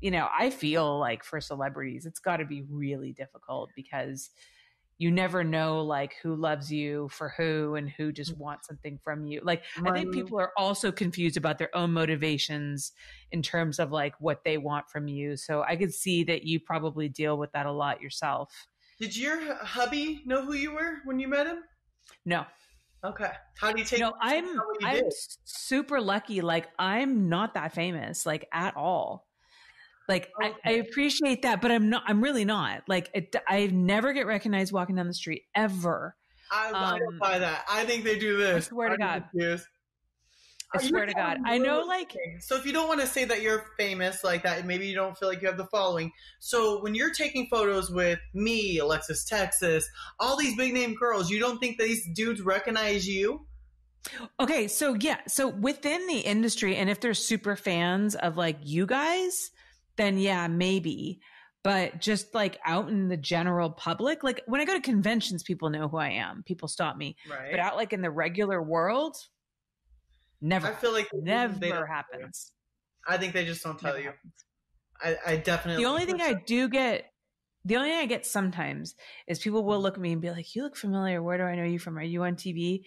you know, I feel like for celebrities, it's got to be really difficult because you never know, like, who loves you for who and who just wants something from you. Like, I think people are also confused about their own motivations in terms of, like, what they want from you. So I could see that you probably deal with that a lot yourself. Did your hubby know who you were when you met him? No. Okay. How do you take? No, I'm super lucky. Like, I'm not that famous, like, at all. Like, okay. I appreciate that, but I'm really not. Like, I never get recognized walking down the street, ever. I don't buy that. I think they do this. I swear to God. I swear to God. I know, like... So if you don't want to say that you're famous like that, maybe you don't feel like you have the following. So when you're taking photos with me, Alexis Texas, all these big-name girls, you don't think these dudes recognize you? Okay, so yeah. So within the industry, and if they're super fans of, like, you guys... then yeah, maybe. But just like out in the general public, like when I go to conventions, people know who I am. People stop me. Right. But out like in the regular world, never. I feel like never happens. I think they just don't tell you. I definitely. The only thing I get sometimes is people will look at me and be like, you look familiar. Where do I know you from? Are you on TV?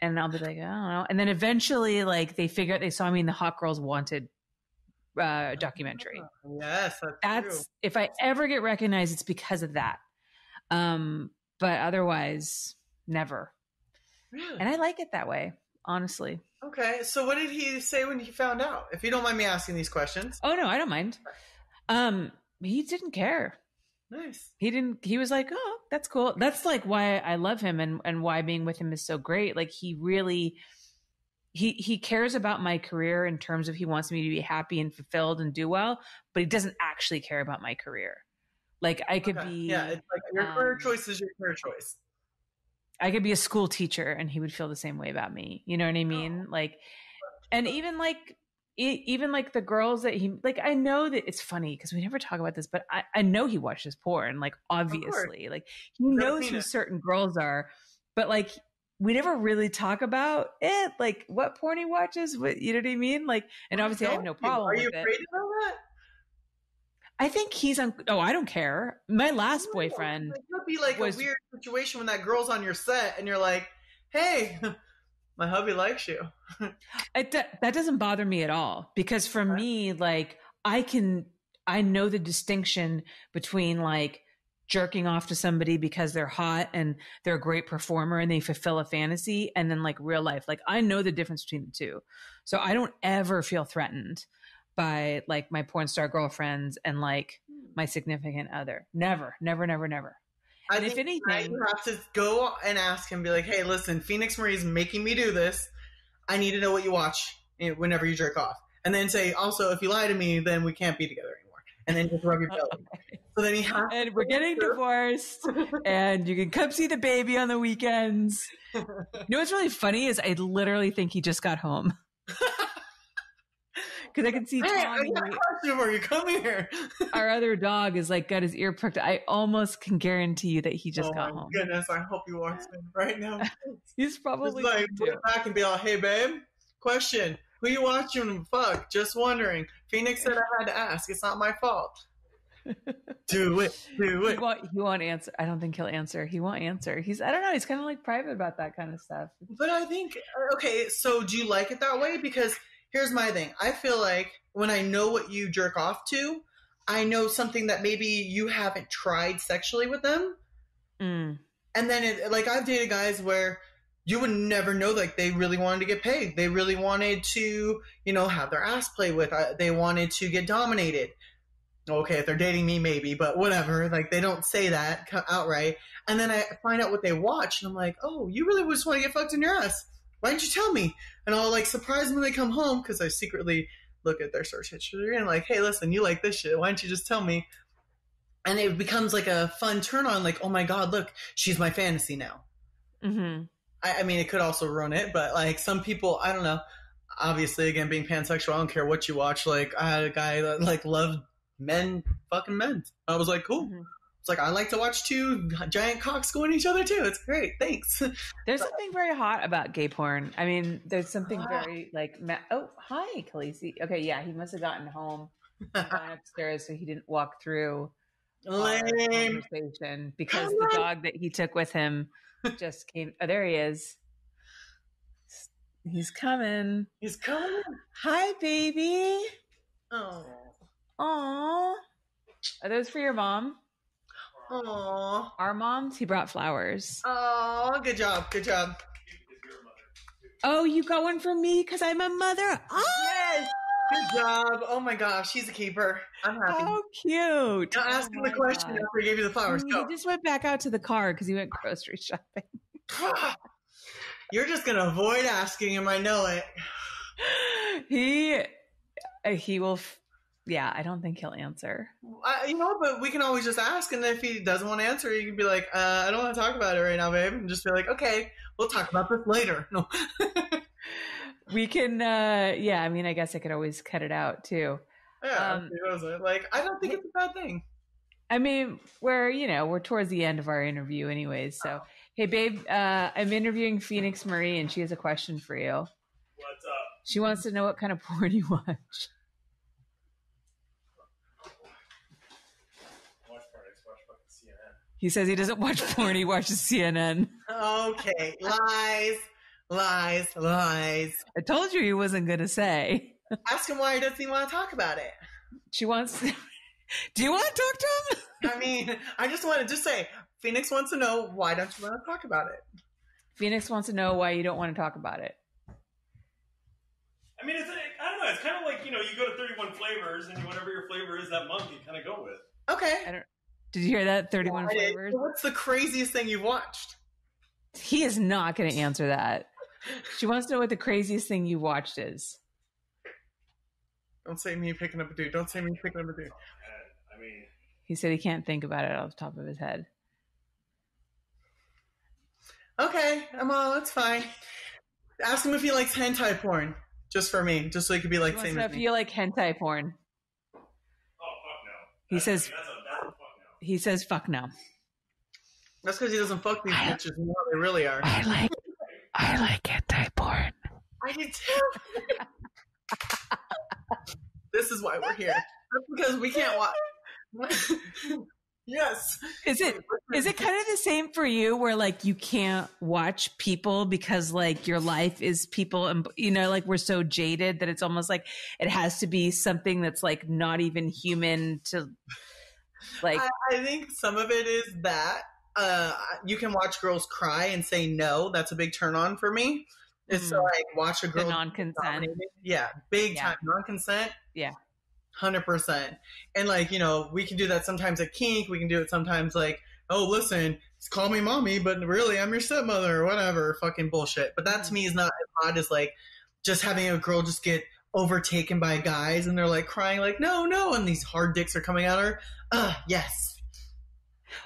And I'll be like, I don't know. And then eventually like they figure out they saw me in the Hot Girls Wanted documentary. Yes, that's true. If I ever get recognized, it's because of that. But otherwise, never. Really? And I like it that way, honestly. Okay, so what did he say when he found out? If you don't mind me asking these questions. Oh no, I don't mind. He didn't care. Nice. He was like, oh, that's cool. That's like why I love him and why being with him is so great. Like he really. He cares about my career in terms of he wants me to be happy and fulfilled and do well, but he doesn't actually care about my career. Like I could be, it's like your career choice is your career choice. I could be a school teacher and he would feel the same way about me. You know what I mean? Oh. Like, and even like the girls that he, like, I know that it's funny because we never talk about this, but I know he watches porn, like obviously, like he knows who certain girls are, but like, we never really talk about it, like what porn he watches, what, you know what I mean? Like, and obviously I have no problem with it. Are you afraid of that? I think he's on, oh, I don't care. My last boyfriend. It could be like a weird situation when that girl's on your set and you're like, hey, my hubby likes you. That doesn't bother me at all because for me, like I know the distinction between like, jerking off to somebody because they're hot and they're a great performer and they fulfill a fantasy and then like real life. Like I know the difference between the two. So I don't ever feel threatened by like my porn star girlfriends and like my significant other. Never, never, never, never. And if anything, you have to go and ask him, be like, hey, listen, Phoenix Marie's making me do this. I need to know what you watch whenever you jerk off. And then say, also, if you lie to me, then we can't be together anymore. And then just rub your belly. Okay. So then and we're getting divorced and you can come see the baby on the weekends. You know what's really funny is I literally think he just got home. because I can see Tommy. I got a question for you. Come here. Our other dog is like got his ear pricked. I almost can guarantee you that he just got home. Oh goodness! I hope he walks in right now. He's probably like put back and be all, "Hey, babe, question: who you watching? Fuck, just wondering." Phoenix said I had to ask. It's not my fault. Do it. Do it. He won't answer. I don't think he'll answer. He won't answer. I don't know. He's kind of like private about that kind of stuff. But I think, okay, so do you like it that way? Because here's my thing. I feel like when I know what you jerk off to, I know something that maybe you haven't tried sexually with them. Mm. And then like I've dated guys where you would never know, like they really wanted to get paid. They really wanted to, you know, have their ass played with. They wanted to get dominated. Okay, if they're dating me, maybe, but whatever. Like, they don't say that outright. And then I find out what they watch, and I'm like, oh, you really just want to get fucked in your ass. Why didn't you tell me? And I'll, like, surprise them when they come home, because I secretly look at their search history and, like, hey, listen, you like this shit. Why don't you just tell me? And it becomes, like, a fun turn-on, like, oh, my God, look, she's my fantasy now. Mm-hmm. I mean, it could also ruin it, but, like, some people, I don't know. Obviously, again, being pansexual, I don't care what you watch. Like, I had a guy that, like, loved men fucking men. I was like, cool. Mm-hmm. It's like, I like to watch two giant cocks go in each other too. It's great. Thanks. There's something very hot about gay porn. I mean, there's something very like, oh, hi, Khaleesi. Okay. Yeah. He must've gotten home and gone upstairs. So he didn't walk through the conversation because the dog that he took with him just came. Oh, there he is. He's coming. He's coming. Hi, baby. Oh, aww. Are those for your mom? Aww. Our moms, he brought flowers. Oh, good job. Good job. Oh, you got one for me because I'm a mother. Oh! Yes. Good job. Oh, my gosh. She's a keeper. I'm happy. How cute. Now ask him the question after he gave you the flowers. He just went back out to the car because he went grocery shopping. You're just going to avoid asking him. I know it. He will... Yeah, I don't think he'll answer. You know, but we can always just ask. And if he doesn't want to answer, you can be like, I don't want to talk about it right now, babe. And just be like, okay, we'll talk about this later. No, we can, yeah, I mean, I guess I could always cut it out too. Yeah, like, I don't think it's a bad thing. I mean, we're towards the end of our interview anyways. So, hey, babe, I'm interviewing Phoenix Marie and she has a question for you. What's up? She wants to know what kind of porn you watch. He says he doesn't watch porn. He watches CNN. Okay. Lies, lies, lies. I told you he wasn't going to say. Ask him why he doesn't even want to talk about it. She wants to. Do you want to talk to him? I mean, I just want to say, Phoenix wants to know why don't you want to talk about it? Phoenix wants to know why you don't want to talk about it. I mean, I don't know. It's kind of like, you go to 31 flavors and whatever your flavor is that month, you kind of go with. Okay. Did you hear that? 31 flavors. What's the craziest thing you've watched? He is not going to answer that. She wants to know what the craziest thing you watched is. Don't say me picking up a dude. Don't say me picking up a dude. I mean, he said he can't think about it off the top of his head. Okay, that's fine. Ask him if he likes hentai porn, just for me, just so he could be like. She wants to know if you like hentai porn. Oh fuck no! He says. He says, fuck no. That's because he doesn't fuck these bitches more than they really are. I like anti-porn. I do too. This is why we're here. That's because we can't watch. Yes. Is it kind of the same for you where, like, you can't watch people because, like, your life is people and, like, we're so jaded that it's almost like it has to be something that's, like, not even human to... Like, I think some of it is that you can watch girls cry and say no. That's a big turn on for me. It's so like watch a girl non-consent. Yeah, big time non-consent. Yeah, 100%. And like we can do that sometimes at kink. We can do it sometimes like, oh listen, just call me mommy, but really I'm your stepmother or whatever. Fucking bullshit. But that to me is not as odd as like just having a girl just get overtaken by guys and they're like crying like no and these hard dicks are coming at her. Yes.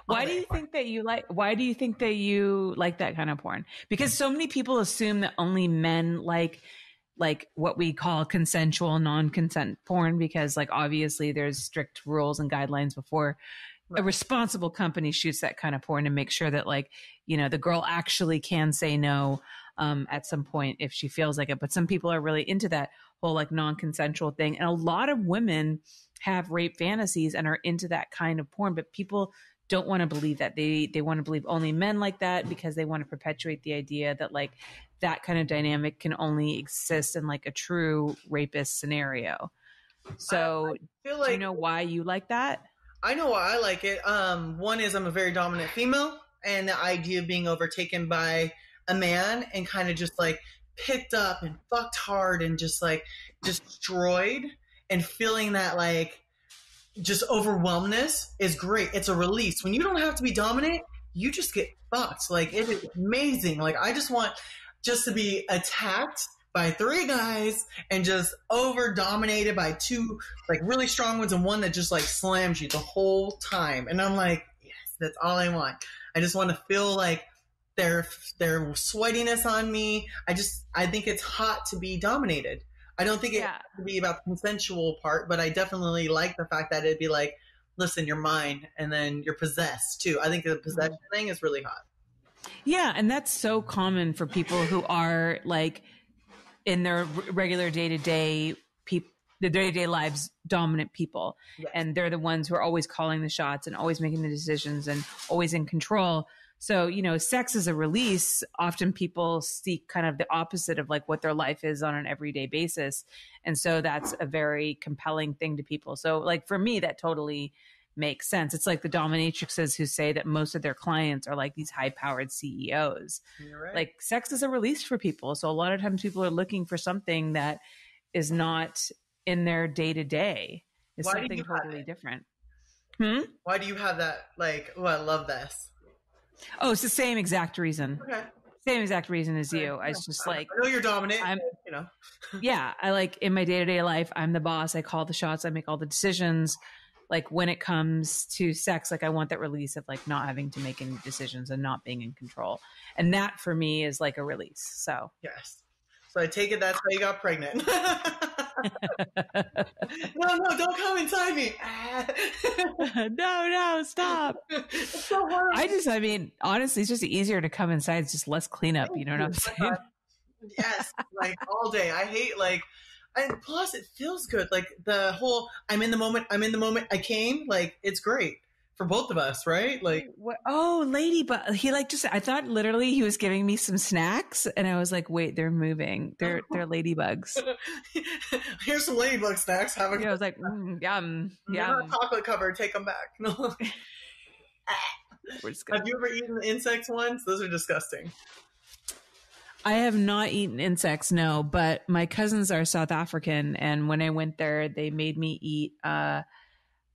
Why do you think that you like that kind of porn? Because so many people assume that only men like like what we call consensual non-consent porn, because like obviously there's strict rules and guidelines before a responsible company shoots that kind of porn, and make sure that like, you know, the girl actually can say no at some point if she feels like it. But some people are really into that whole like non-consensual thing. And a lot of women have rape fantasies and are into that kind of porn, but people don't want to believe that. They want to believe only men like that, because they want to perpetuate the idea that like that kind of dynamic can only exist in like a true rapist scenario. So I feel like, do you know why you like that? I know why I like it. One is I'm a very dominant female, and the idea of being overtaken by a man and kind of just like picked up and fucked hard and just like destroyed, and feeling that like just overwhelmness is great. It's a release. When you don't have to be dominant, you just get fucked. Like, it is amazing. Like, I just want just to be attacked by three guys and just over dominated by two like really strong ones and one that just like slams you the whole time. And I'm like, yes, that's all I want. I just want to feel like their sweatiness on me. I think it's hot to be dominated. I don't think it has to be about the consensual part, but I definitely like the fact that it'd be like, listen, you're mine. And then you're possessed too. I think the possession thing is really hot. Yeah. And that's so common for people who are like, in their regular day-to-day lives, dominant people. Yes. And they're the ones who are always calling the shots and always making the decisions and always in control. So, you know, sex is a release. Often people seek kind of the opposite of like what their life is on an everyday basis. And so that's a very compelling thing to people. So like for me, that totally makes sense. It's like the dominatrixes who say that most of their clients are like these high-powered CEOs. You're right. Like, sex is a release for people. So a lot of times people are looking for something that is not in their day-to-day. It's something totally different. Why do you have that? Like, oh, I love this. Oh, it's the same exact reason. Okay. Same exact reason as you. I was just like, I know you're dominant. You know. Yeah. I like, in my day-to-day life, I'm the boss. I call the shots. I make all the decisions. Like, when it comes to sex, like I want that release of like not having to make any decisions and not being in control. And that for me is like a release. So yes. So I take it that's how you got pregnant. No, don't come inside me. No, stop. It's so hard. I mean, honestly, it's just easier to come inside. It's just less cleanup. You know what I'm saying? Yes. Like, all day. I hate like, and plus, it feels good. Like, the whole, I'm in the moment, I came. Like, it's great for both of us, right? Like, what? Oh, lady, but he like just, I thought literally he was giving me some snacks, and I was like, wait, they're moving. They're ladybugs. Here's some ladybug snacks. Have a I was like, yum, yum. Chocolate covered. Take them back. No. Have you ever eaten insects once? Those are disgusting. I have not eaten insects, no, but my cousins are South African, and when I went there, they made me eat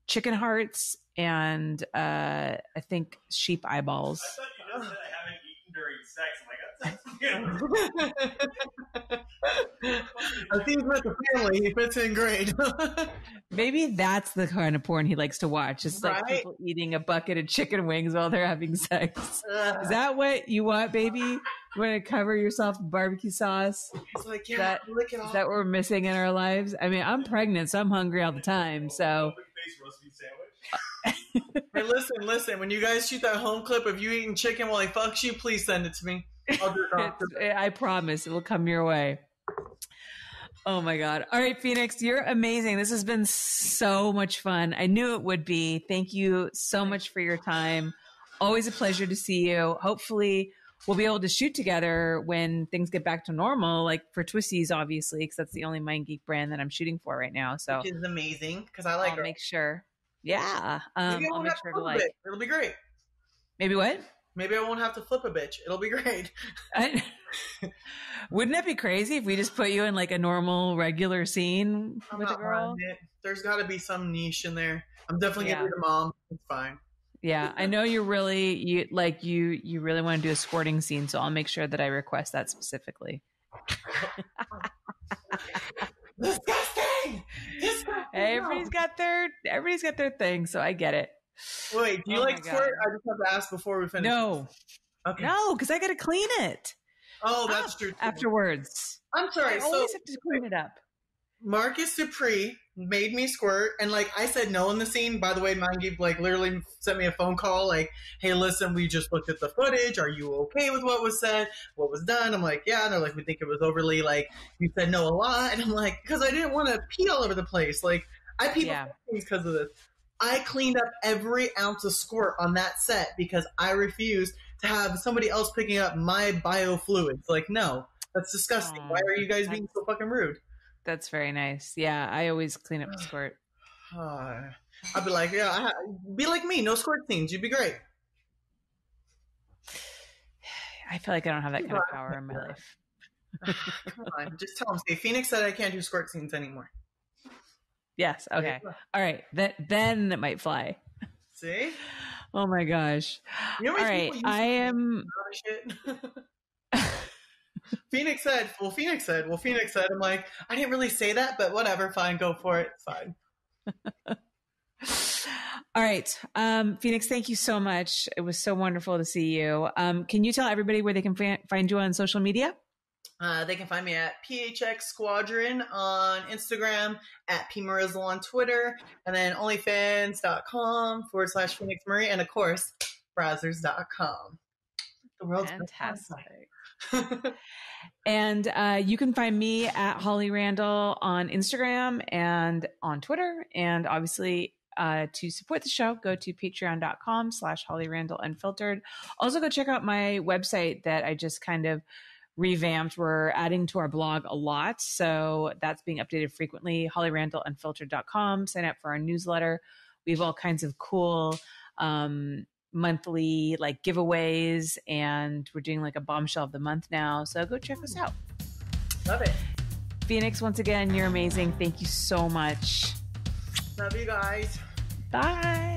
chicken hearts and I think sheep eyeballs. I thought you just said I haven't eaten during sex. I'm like, that's I think with the family, he fits in great. Maybe that's the kind of porn he likes to watch. It's like people eating a bucket of chicken wings while they're having sex. Is that what you want, baby? You want to cover yourself in barbecue sauce? It's like, yeah, lick it off. Is that what we're missing in our lives? I mean, I'm pregnant, so I'm hungry all the time. So, open face roast beef sandwich. Hey, listen. When you guys shoot that home clip of you eating chicken while he fucks you, please send it to me. I'll do it. I promise it will come your way. Oh my God. All right, Phoenix, you're amazing. This has been so much fun. I knew it would be. Thank you so much for your time. Always a pleasure to see you. Hopefully we'll be able to shoot together when things get back to normal, like for Twisties, obviously, because that's the only Mind Geek brand that I'm shooting for right now. So, which is amazing, because I like her. I'll make sure. Yeah. I'll make sure to like. It'll be great. Maybe what? Maybe I won't have to flip a bitch. It'll be great. Wouldn't that be crazy if we just put you in like a normal, regular scene with a girl? There's got to be some niche in there. I'm definitely going to be the mom. It's fine. Yeah. I know you're really, you really want to do a squirting scene. So I'll make sure that I request that specifically. Disgusting! Everybody's got their thing. So I get it. Wait, do you like squirt? I just have to ask before we finish. No, okay. No, because I got to clean it. Oh, that's true. Afterwards. I'm sorry. I always have to clean it up. Marcus Dupree made me squirt, and like I said no in the scene. By the way, Mind Geek like literally sent me a phone call like, hey, listen, we just looked at the footage. Are you okay with what was said, what was done? I'm like, yeah. And they're like, we think it was overly, like, you said no a lot. And I'm like, because I didn't want to pee all over the place. Like, I peed because of this. I cleaned up every ounce of squirt on that set because I refused to have somebody else picking up my biofluids. Like, no, that's disgusting. Why are you guys being so fucking rude? That's very nice. Yeah, I always clean up squirt. I'd be like, yeah, be like me. No squirt scenes. You'd be great. I feel like I don't have that kind of power in my life. Come on. Just tell them. Say, Phoenix said I can't do squirt scenes anymore. Yes. Okay. Yeah. All right. Then it might fly. See? Oh, my gosh. You know, all right. I am... Phoenix said. I'm like, I didn't really say that, but whatever. Fine. Go for it. It's fine. All right. Phoenix, thank you so much. It was so wonderful to see you. Can you tell everybody where they can find you on social media? They can find me at PHX Squadron on Instagram, at PMarizzle on Twitter, and then onlyfans.com/Phoenix Marie. And of course, Brazzers.com. The world's fantastic. And you can find me at Holly Randall on Instagram and on Twitter. And obviously, to support the show, go to patreon.com/Holly Randall Unfiltered. Also, go check out my website that I just kind of revamped. We're adding to our blog a lot, so that's being updated frequently. HollyRandallUnfiltered.com. Sign up for our newsletter. We have all kinds of cool monthly like giveaways, and we're doing like a bombshell of the month now, so go check us out. Love it. Phoenix, once again, you're amazing. Thank you so much. Love you guys. Bye.